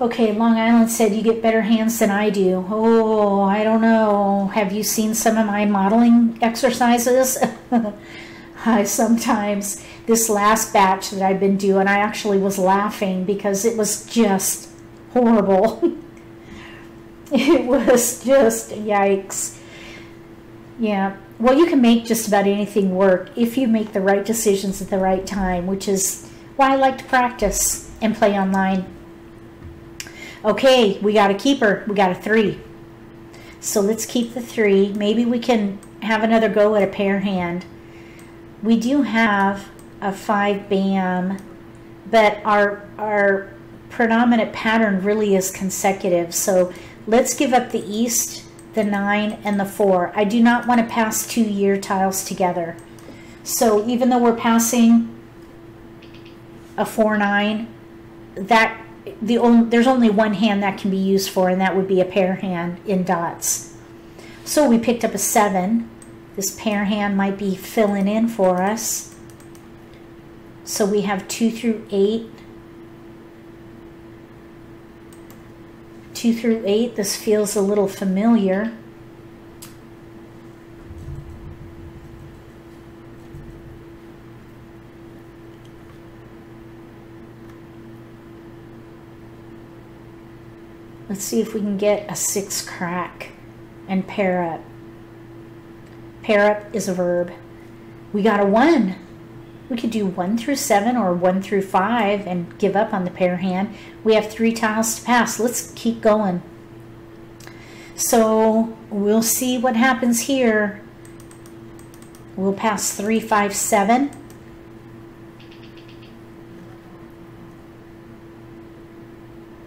Okay, Long Island said you get better hands than I do. Oh, I don't know. Have you seen some of my modeling exercises? Sometimes this last batch that I've been doing, I actually was laughing because it was just horrible. It was just yikes. Yeah. Well, you can make just about anything work if you make the right decisions at the right time, which is why I like to practice and play online. Okay, we got a keeper. We got a 3. So let's keep the 3. Maybe we can have another go at a pair hand. We do have a 5 bam, but our predominant pattern really is consecutive. So let's give up the east, the 9, and the 4. I do not want to pass 2 year tiles together. So even though we're passing a 4-9, that there's only one hand that can be used for, and that would be a pair hand in dots. So we picked up a 7. This pair hand might be filling in for us. So we have 2 through 8. 2 through 8, this feels a little familiar. Let's see if we can get a 6 crack and pair up. Pair up is a verb. We got a 1. We could do 1 through 7 or 1 through 5 and give up on the pair hand. We have 3 tiles to pass. Let's keep going. So we'll see what happens here. We'll pass 3, 5, 7.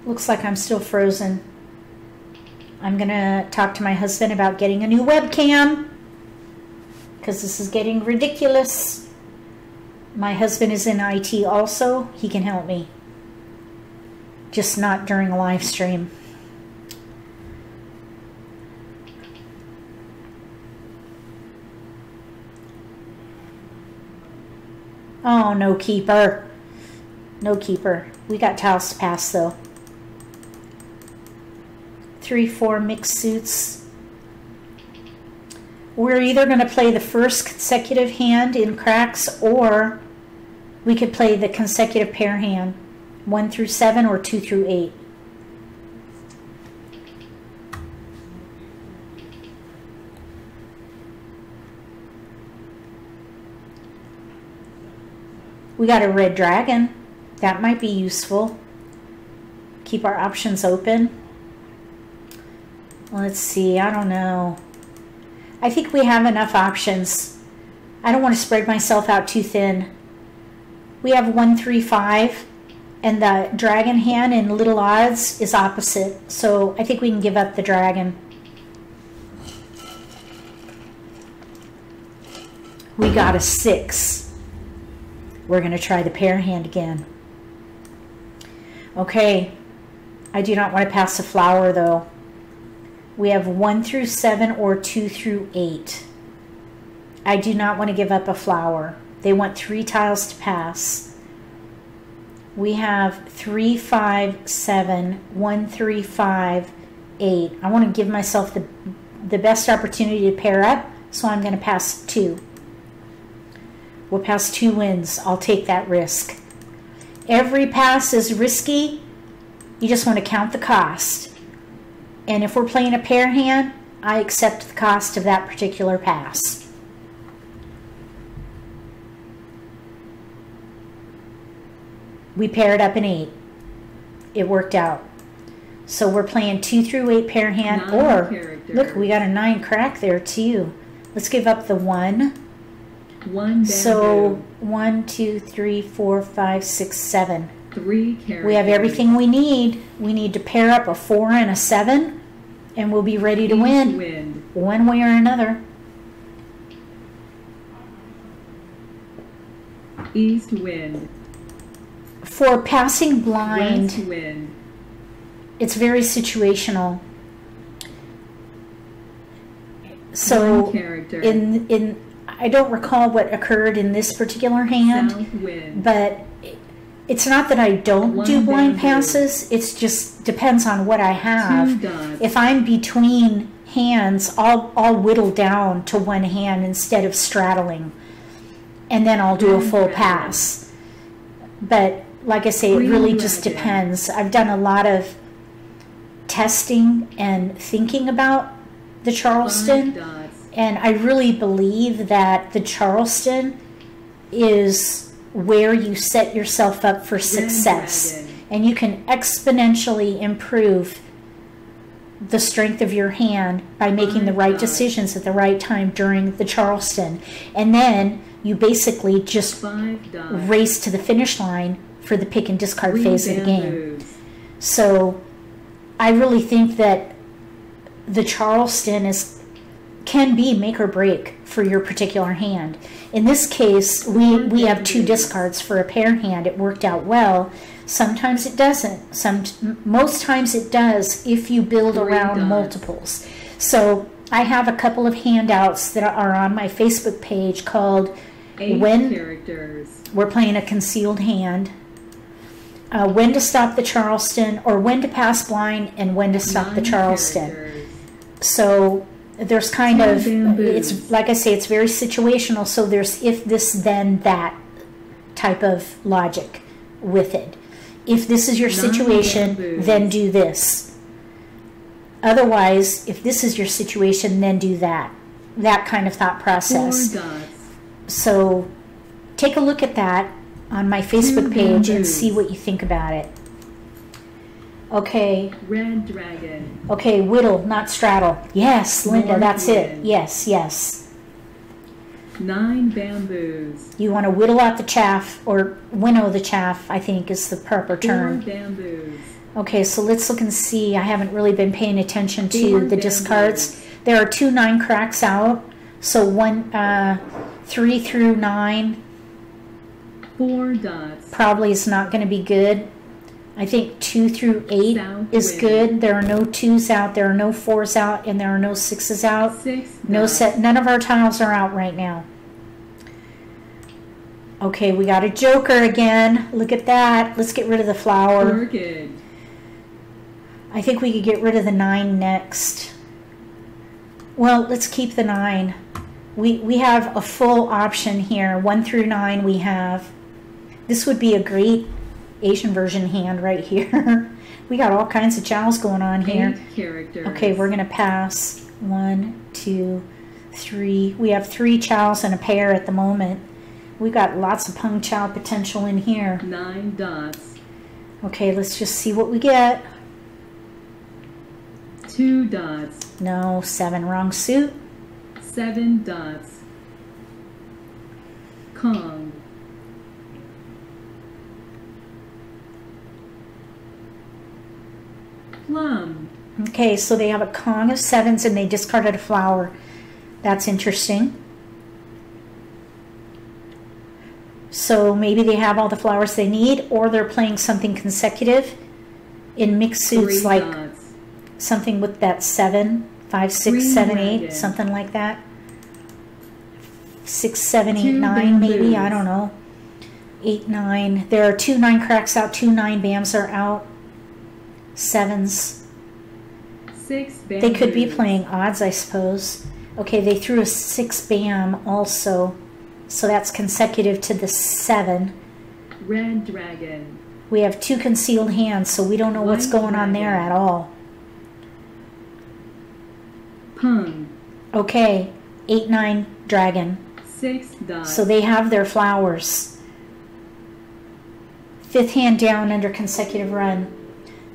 Looks like I'm still frozen. I'm gonna talk to my husband about getting a new webcam because this is getting ridiculous. My husband is in IT also. He can help me. Just not during a live stream. Oh, no keeper. No keeper. We got tiles to pass though. 3, 4 mixed suits. We're either going to play the first consecutive hand in cracks, or we could play the consecutive pair hand, 1 through 7 or 2 through 8. We got a red dragon. That might be useful. Keep our options open. Let's see, I don't know. I think we have enough options. I don't want to spread myself out too thin. We have 1, 3, 5, and the dragon hand in little odds is opposite. So I think we can give up the dragon. We got a 6. We're going to try the pair hand again. Okay, I do not want to pass a flower though. We have 1 through 7 or 2 through 8. I do not want to give up a flower. They want 3 tiles to pass. We have 3, 5, 7, 1, 3, 5, 8. I want to give myself the best opportunity to pair up, so I'm going to pass 2. We'll pass 2 wins. I'll take that risk. Every pass is risky. You just want to count the cost. And if we're playing a pair hand, I accept the cost of that particular pass. We paired up an 8. It worked out. So we're playing 2 through 8 pair hand, or look, we got a 9 crack there too. Let's give up the 1. 1 bamboo. So 1, 2, 3, 4, 5, 6, 7. 3 characters. We have everything we need. We need to pair up a 4 and a 7, and we'll be ready to win one way or another. East wind. for passing blind, when to win. It's very situational. So in I don't recall what occurred in this particular hand, but it's not that I don't do blind passes. It's just depends on what I have. If I'm between hands, I'll whittle down to one hand instead of straddling, and then I'll do a full pass. But like I say, it really just depends. I've done a lot of testing and thinking about the Charleston, and I really believe that the Charleston is where you set yourself up for success, and you can exponentially improve the strength of your hand by making the right decisions at the right time during the Charleston, and then you basically just race to the finish line for the pick and discard phase of the game. So I really think that the Charleston can be make or break for your particular hand. In this case, we have two discards for a pair hand. It worked out well. Sometimes it doesn't. Most times it does if you build around multiples. So I have a couple of handouts that are on my Facebook page called When We're Playing a Concealed Hand, When to Stop the Charleston, or When to Pass Blind, and When to Stop the Charleston. So there's kind of, it's like I say, it's very situational, so there's if, this, then, that type of logic with it. If this is your situation, then do this. Otherwise, if this is your situation, then do that. That kind of thought process. So take a look at that on my Facebook page and see what you think about it. Okay. Red dragon. Okay, whittle, not straddle. Yes, Linda, that's it. Yes, yes. 9 bamboos. You want to whittle out the chaff, or winnow the chaff, I think is the proper term. 4 bamboos. Okay, so let's look and see. I haven't really been paying attention to the discards. There are 2 9 cracks out. So 3 through 9. 4 dots. Probably is not going to be good. I think 2 through 8 is good. There are no 2s out, there are no 4s out, and there are no 6s out. None of our tiles are out right now. Okay, we got a joker again. Look at that. Let's get rid of the flower. Orchid. I think we could get rid of the 9 next. Well, let's keep the 9. We have a full option here. 1 through 9 we have. This would be a great Asian version hand right here. We got all kinds of jowls going on here. Okay, we're gonna pass 1, 2, 3. We have 3 chows and a pair at the moment. We got lots of pung chow potential in here. 9 dots. Okay, let's just see what we get. 2 dots. No, 7, wrong suit. 7 dots. Kong. Plum. Okay, so they have a Kong of 7s and they discarded a flower. That's interesting. So maybe they have all the flowers they need, or they're playing something consecutive in mixed suits, like something with that 7, 5, 6, 7, 8, something like that. 6, 7, 8, 9, maybe, I don't know. 8, 9. There are 2 9 cracks out, 2 9 bams are out. 7s. 6 bam. They could be playing odds, I suppose. Okay, they threw a 6 bam also, so that's consecutive to the 7. Red dragon. We have 2 concealed hands, so we don't know what's going on there at all. Pung. Okay, 8 9 dragon. 6 dots. So they have their flowers. 5th hand down under consecutive run.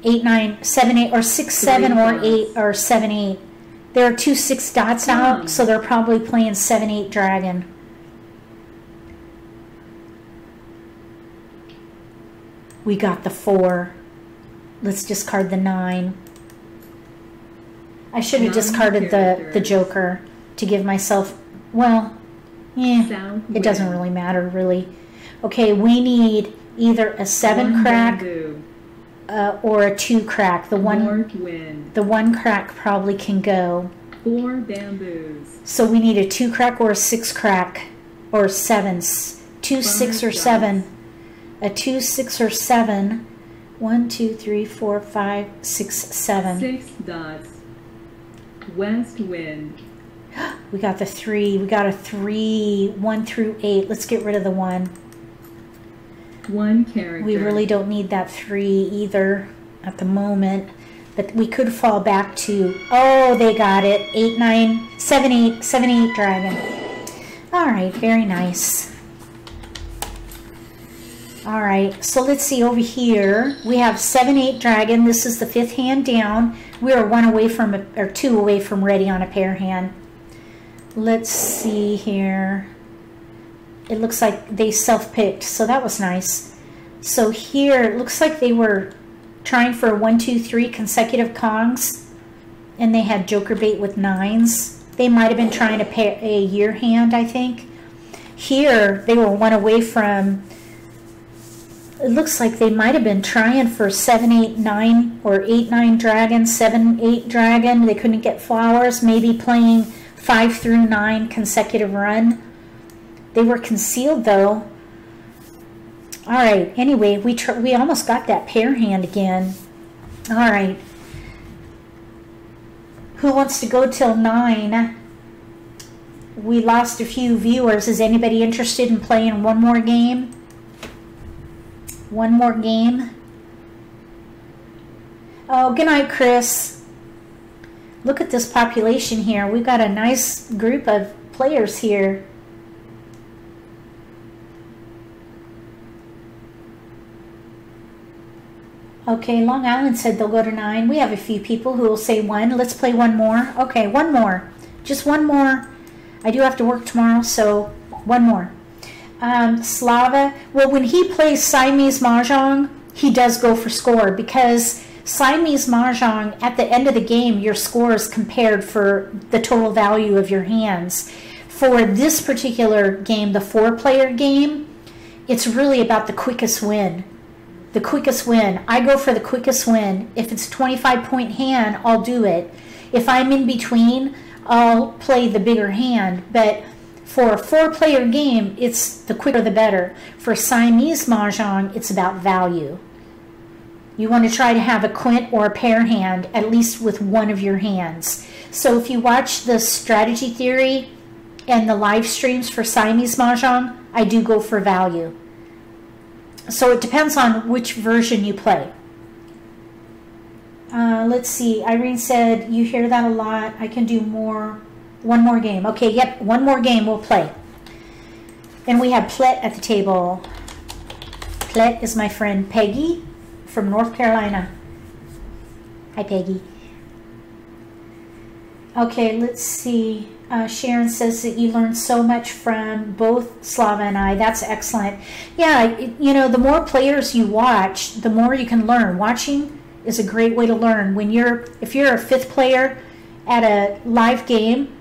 8, 9, 7, 8, or 6, 7, or 8, or 7, 8. There are 2 6 dots out, so they're probably playing 7, 8 dragon. We got the 4. Let's discard the 9. I should have discarded the joker to give myself, well, it doesn't really matter, really. Okay, we need either a 7-crack or a 2-crack. The 1-crack probably can go. 4 bamboos. So we need a 2-crack or a 6-crack or 7s. 2, 6, or 7. A 2, 6, or 7. 1, 2, 3, 4, 5, 6, 7. 6 dots. West wind. We got the 3. We got a 3. 1 through 8. Let's get rid of the 1. 1 character. We really don't need that 3 either at the moment. But we could fall back to, oh, they got it. 8, 9, 7, 8, 7, 8 dragon. All right, very nice. All right, so let's see over here. We have 7, 8 dragon. This is the 5th hand down. We are 1 away from, or 2 away from ready on a pair hand. Let's see here. It looks like they self-picked, so that was nice. So here, it looks like they were trying for 1, 2, 3 consecutive Kongs, and they had joker bait with 9s. They might have been trying to pair a year hand, I think. Here, they were 1 away from, it looks like they might have been trying for 7, 8, 9, or 8, 9 dragon, 7, 8 dragon. They couldn't get flowers, maybe playing 5 through 9 consecutive run. They were concealed though. All right, anyway, we almost got that pair hand again. All right. Who wants to go till 9? We lost a few viewers. Is anybody interested in playing one more game? One more game? Oh, good night, Chris. Look at this population here. We've got a nice group of players here. Okay, Long Island said they'll go to 9. We have a few people who will say 1. Let's play one more. Okay, one more. Just one more. I do have to work tomorrow, so one more. Slava, well, when he plays Siamese Mahjong, he does go for score, because Siamese Mahjong, at the end of the game, your score is compared for the total value of your hands. For this particular game, the 4-player game, it's really about the quickest win. The quickest win. I go for the quickest win. If it's a 25-point hand, I'll do it. If I'm in between, I'll play the bigger hand. But for a 4-player game, it's the quicker the better. For Siamese Mahjong, it's about value. You want to try to have a quint or a pair hand, at least with one of your hands. So if you watch the strategy theory and the live streams for Siamese Mahjong, I do go for value. So it depends on which version you play. Let's see. Irene said, you hear that a lot. I can do more. One more game. Okay, yep, one more game we'll play. And we have Plett at the table. Plett is my friend Peggy from North Carolina. Hi, Peggy. Okay, let's see. Sharon says that you learned so much from both Slava and I. That's excellent. Yeah, you know, the more players you watch, the more you can learn. Watching is a great way to learn. When you're, if you're a 5th player at a live game,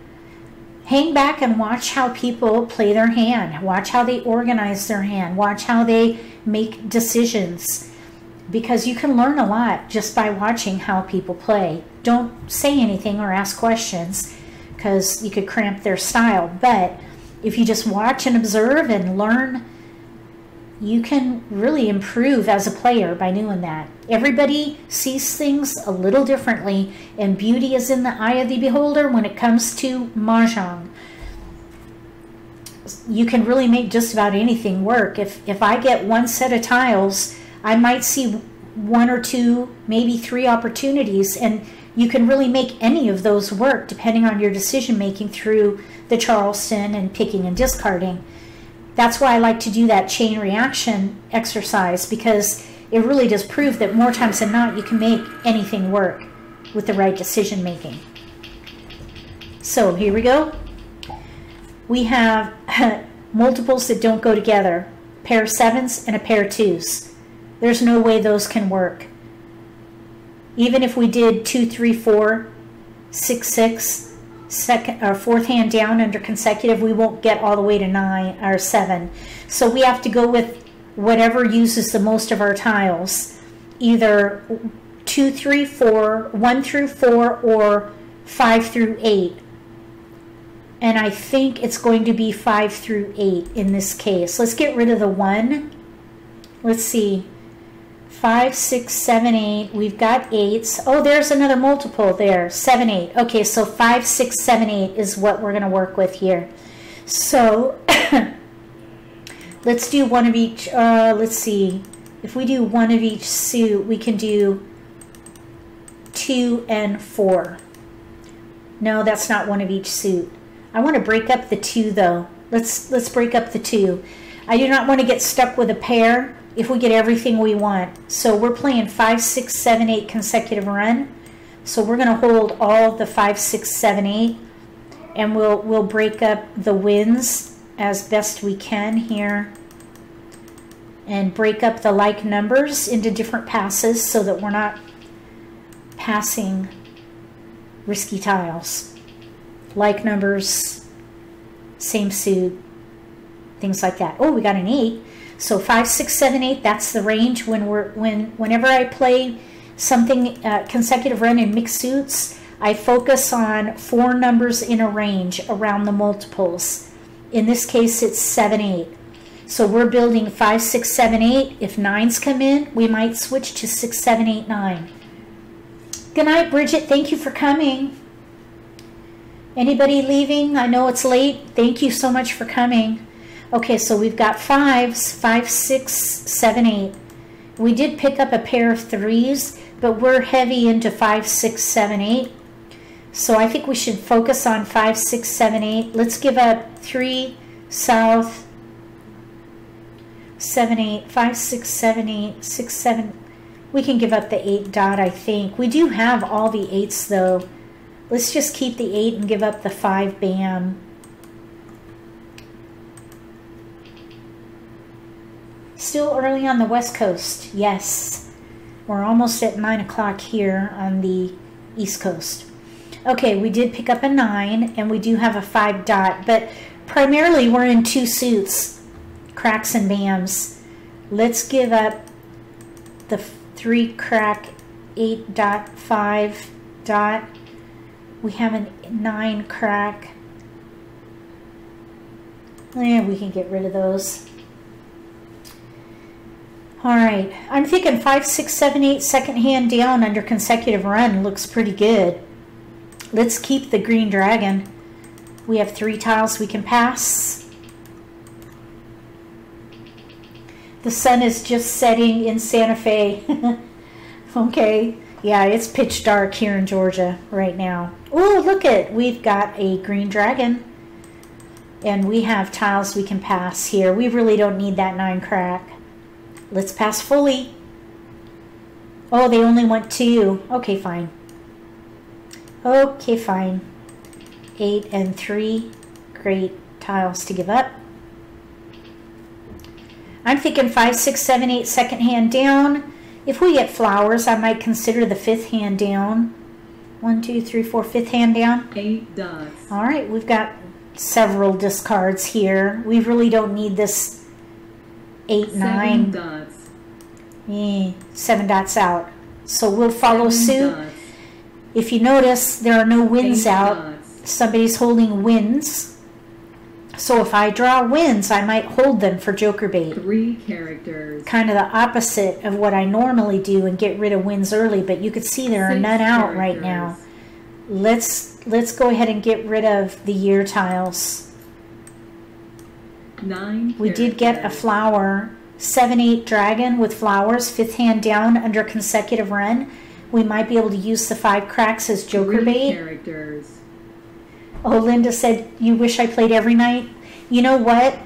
hang back and watch how people play their hand. Watch how they organize their hand. Watch how they make decisions. Because you can learn a lot just by watching how people play. Don't say anything or ask questions, because you could cramp their style. But if you just watch and observe and learn, you can really improve as a player by doing that. Everybody sees things a little differently, and beauty is in the eye of the beholder when it comes to Mahjong. You can really make just about anything work. If I get one set of tiles, I might see 1 or 2, maybe 3 opportunities, and you can really make any of those work depending on your decision making through the Charleston and picking and discarding. That's why I like to do that chain reaction exercise, because it really does prove that more times than not you can make anything work with the right decision making. So here we go. We have multiples that don't go together. Pair 7s and a pair 2s. There's no way those can work. Even if we did 2, 3, 4, 6, 6, second or 4th hand down under consecutive, we won't get all the way to 9 or 7. So we have to go with whatever uses the most of our tiles, either 2, 3, 4, 1 through 4, or 5 through 8. And I think it's going to be 5 through 8 in this case. Let's get rid of the 1. Let's see. 5, 6, 7, 8. We've got 8s. Oh, there's another multiple there. 7, 8. Okay, so 5, 6, 7, 8 is what we're going to work with here. So let's do one of each. Let's see. If we do one of each suit, we can do 2 and 4. No, that's not one of each suit. I want to break up the 2 though. Let's break up the 2. I do not want to get stuck with a pair if we get everything we want. So we're playing 5, 6, 7, 8 consecutive run. So we're going to hold all the 5, 6, 7, 8, and we'll break up the wins as best we can here, and break up the like numbers into different passes so that we're not passing risky tiles. Like numbers, same suit, things like that. Oh, we got an 8. So 5, 6, 7, 8, that's the range when whenever I play something consecutive run in mixed suits, I focus on 4 numbers in a range around the multiples. In this case, it's 7, 8. So we're building 5, 6, 7, 8. If 9s come in, we might switch to 6, 7, 8, 9. Good night, Bridget. Thank you for coming. Anybody leaving? I know it's late. Thank you so much for coming. Okay, so we've got 5s, 5, 6, 7, 8. We did pick up a pair of 3s, but we're heavy into 5, 6, 7, 8. So I think we should focus on 5, 6, 7, 8. Let's give up 3, south, 7, 8, 5, 6, 7, 8, 6, 7. We can give up the 8 dot, I think. We do have all the 8s though. Let's just keep the 8 and give up the 5, bam. Still early on the West Coast, yes. We're almost at 9 o'clock here on the East Coast. Okay, we did pick up a 9, and we do have a 5 dot, but primarily we're in 2 suits, cracks and bams. Let's give up the 3 crack, 8 dot, 5 dot. We have a 9 crack. We can get rid of those. All right, I'm thinking 5, 6, 7, 8 second hand down under consecutive run looks pretty good. Let's keep the green dragon. We have 3 tiles we can pass. The sun is just setting in Santa Fe. Okay, yeah, it's pitch dark here in Georgia right now. Oh, look it, we've got a green dragon. And we have tiles we can pass here. We really don't need that 9 crack. Let's pass fully. Oh, they only want 2. Okay, fine. Okay, fine. 8 and 3. Great tiles to give up. I'm thinking 5, 6, 7, 8 second hand down. If we get flowers, I might consider the 5th hand down. 1, 2, 3, 4, 5th hand down. 8 dots. All right, we've got several discards here. We really don't need this 8, 9 dots. 7 dots out. So we'll follow suit. Dots. If you notice, there are no wins out. Dots. Somebody's holding wins. So if I draw wins, I might hold them for joker bait. 3 characters. Kind of the opposite of what I normally do and get rid of wins early, but you could see there are none out right now. Let's go ahead and get rid of the year tiles. 9. We did get a flower. 7, 8 dragon with flowers, 5th hand down under consecutive run. We might be able to use the 5 cracks as joker bait. Characters. Oh, Linda said, you wish I played every night. You know what?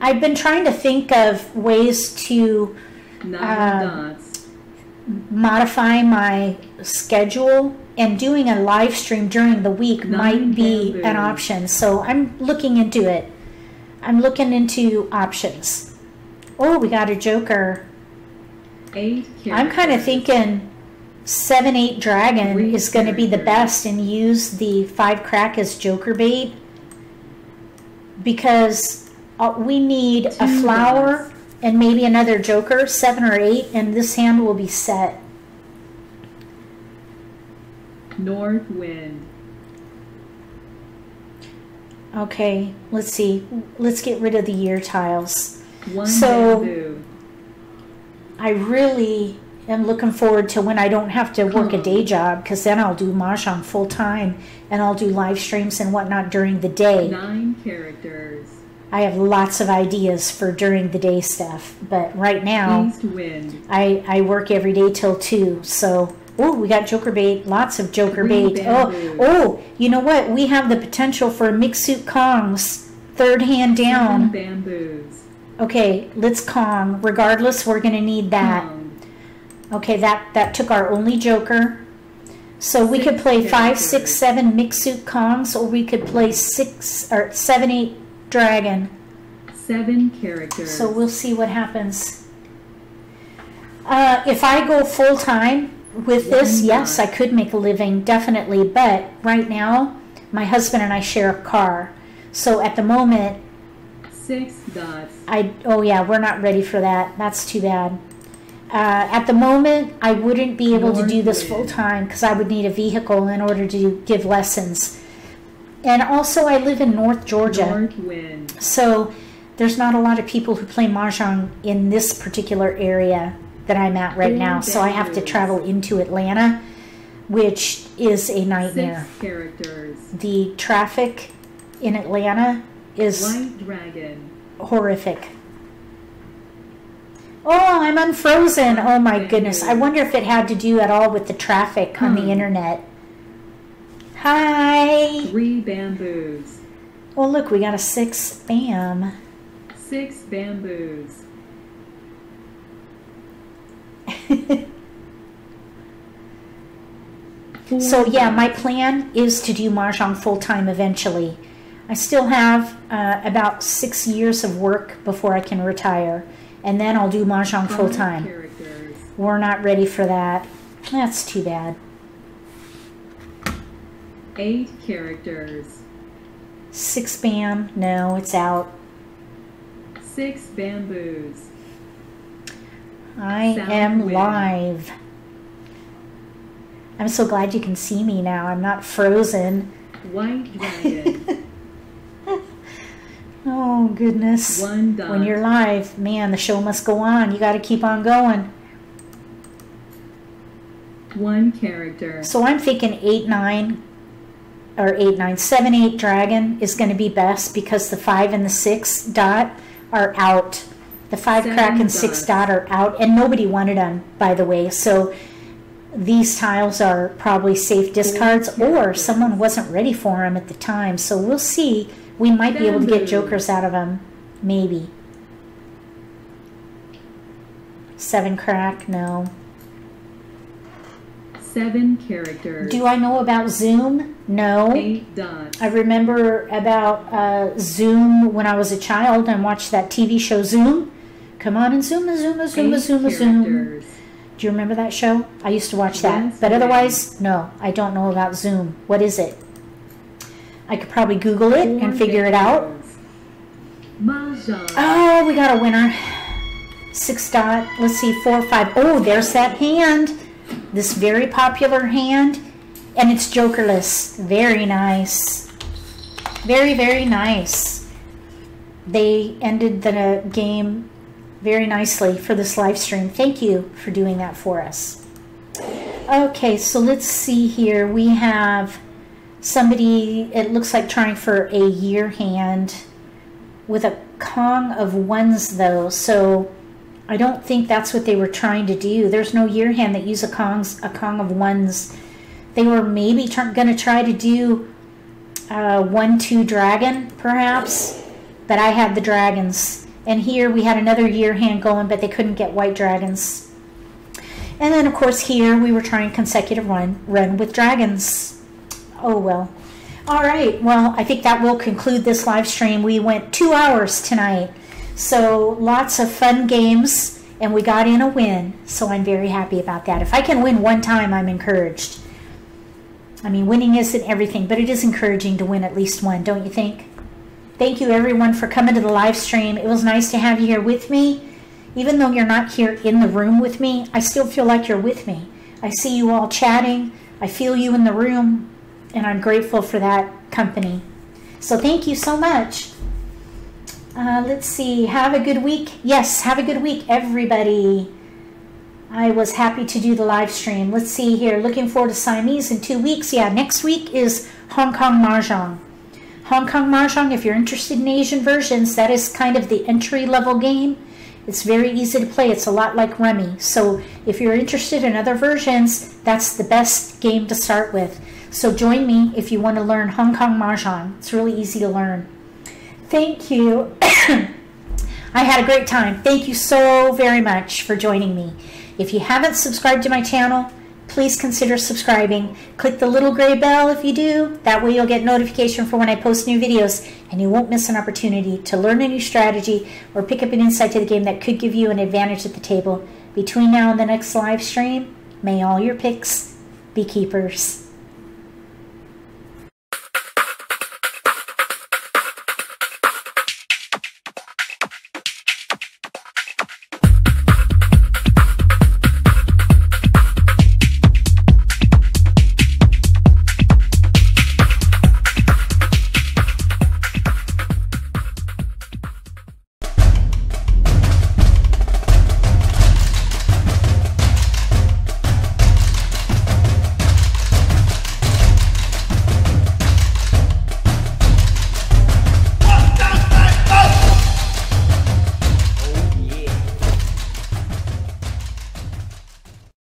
I've been trying to think of ways to modify my schedule, and doing a live stream during the week might be an option. So I'm looking into it. I'm looking into options. Oh, we got a joker. 8 characters. I'm kind of thinking 7, 8 dragon is going to be the best, and use the 5 crack as joker bait, because we need a flower, and maybe another joker, 7 or 8, and this hand will be set. North wind. Okay, let's see. Let's get rid of the year tiles. One so bamboo. I really am looking forward to when I don't have to work a day job, because then I'll do Mahjong full time and I'll do live streams and whatnot during the day. 9 characters. I have lots of ideas for during the day stuff, but right now east wind. I work every day till 2, so. Oh, we got joker bait, lots of joker bait. Bamboo. Oh, you know what? We have the potential for Mixu Kongs, third hand down. 7 bamboos. Okay, let's Kong. Regardless, we're going to need that. Kong. Okay, that took our only joker. So we could play bamboo. 5, 6, 7 Mixu Kongs, or we could play 6 or 7, 8 dragon. 7 characters. So we'll see what happens. If I go full time with this, yes, I could make a living, definitely, but right now, my husband and I share a car. So at the moment, 6 dots. Oh yeah, we're not ready for that. That's too bad. At the moment, I wouldn't be able to do this full time because I would need a vehicle in order to give lessons. And also, I live in North Georgia, so there's not a lot of people who play Mahjong in this particular area that I'm at right now, so I have to travel into Atlanta, which is a nightmare. 6 characters. The traffic in Atlanta is white dragon. Horrific. Oh, I'm unfrozen. Oh my goodness. I wonder if it had to do at all with the traffic on the internet. Hi. 3 bamboos. Oh look, we got a 6 bam. 6 bamboos. So yeah, my plan is to do Mahjong full-time eventually. I still have about 6 years of work before I can retire, and then I'll do Mahjong full-time. We're not ready for that. That's too bad. 8 characters. 6 bam. No, it's out. 6 bamboos. I am live. I'm so glad you can see me now. I'm not frozen. White dragon. Oh, goodness. 1 dot. When you're live, man, the show must go on. You got to keep on going. 1 character. So I'm thinking 7, 8 dragon is going to be best because the 5 and the 6 dot are out. The 5 crack and 6 dot are out, and nobody wanted them, by the way. So these tiles are probably safe discards, or someone wasn't ready for them at the time. So we'll see. We might be able to get jokers out of them, maybe. 7 crack, no. 7 characters. Do I know about Zoom? No. 8 dots. I remember about Zoom when I was a child and watched that TV show Zoom. Come on and Zoom, Zoom, Zoom, Zoom, Zoom. Do you remember that show? I used to watch that. Yes, but otherwise, no, I don't know about Zoom. What is it? I could probably Google it and figure it out. Mahjong. Oh, we got a winner. 6 dot. Let's see, 4, 5. Oh, there's that hand. This very popular hand, and it's jokerless. Very nice. Very, very nice. They ended the game very nicely for this live stream. Thank you for doing that for us. Okay, so let's see here. We have somebody, it looks like, trying for a year hand with a Kong of ones, though, so I don't think that's what they were trying to do. There's no year hand that uses a Kong of ones. They were maybe going to try to do 1-2 dragon, perhaps, but I had the dragons. And here we had another year hand going, but they couldn't get white dragons. And then, of course, here we were trying consecutive run with dragons. Oh, well. All right. Well, I think that will conclude this live stream. We went 2 hours tonight. So lots of fun games, and we got in a win, so I'm very happy about that. If I can win one time, I'm encouraged. I mean, winning isn't everything, but it is encouraging to win at least one, don't you think? Thank you, everyone, for coming to the live stream. It was nice to have you here with me. Even though you're not here in the room with me, I still feel like you're with me. I see you all chatting. I feel you in the room, and I'm grateful for that company. So thank you so much. Let's see. Have a good week. Yes, have a good week, everybody. I was happy to do the live stream. Let's see here. Looking forward to Siamese in 2 weeks. Yeah, next week is Hong Kong Mahjong. Hong Kong Mahjong, if you're interested in Asian versions, that is kind of the entry-level game. It's very easy to play. It's a lot like Rummy. So if you're interested in other versions, that's the best game to start with. So join me if you want to learn Hong Kong Mahjong. It's really easy to learn. Thank you. I had a great time. Thank you so very much for joining me. If you haven't subscribed to my channel, please consider subscribing. Click the little gray bell if you do. That way you'll get notification for when I post new videos, and you won't miss an opportunity to learn a new strategy or pick up an insight to the game that could give you an advantage at the table. Between now and the next live stream, may all your picks be keepers.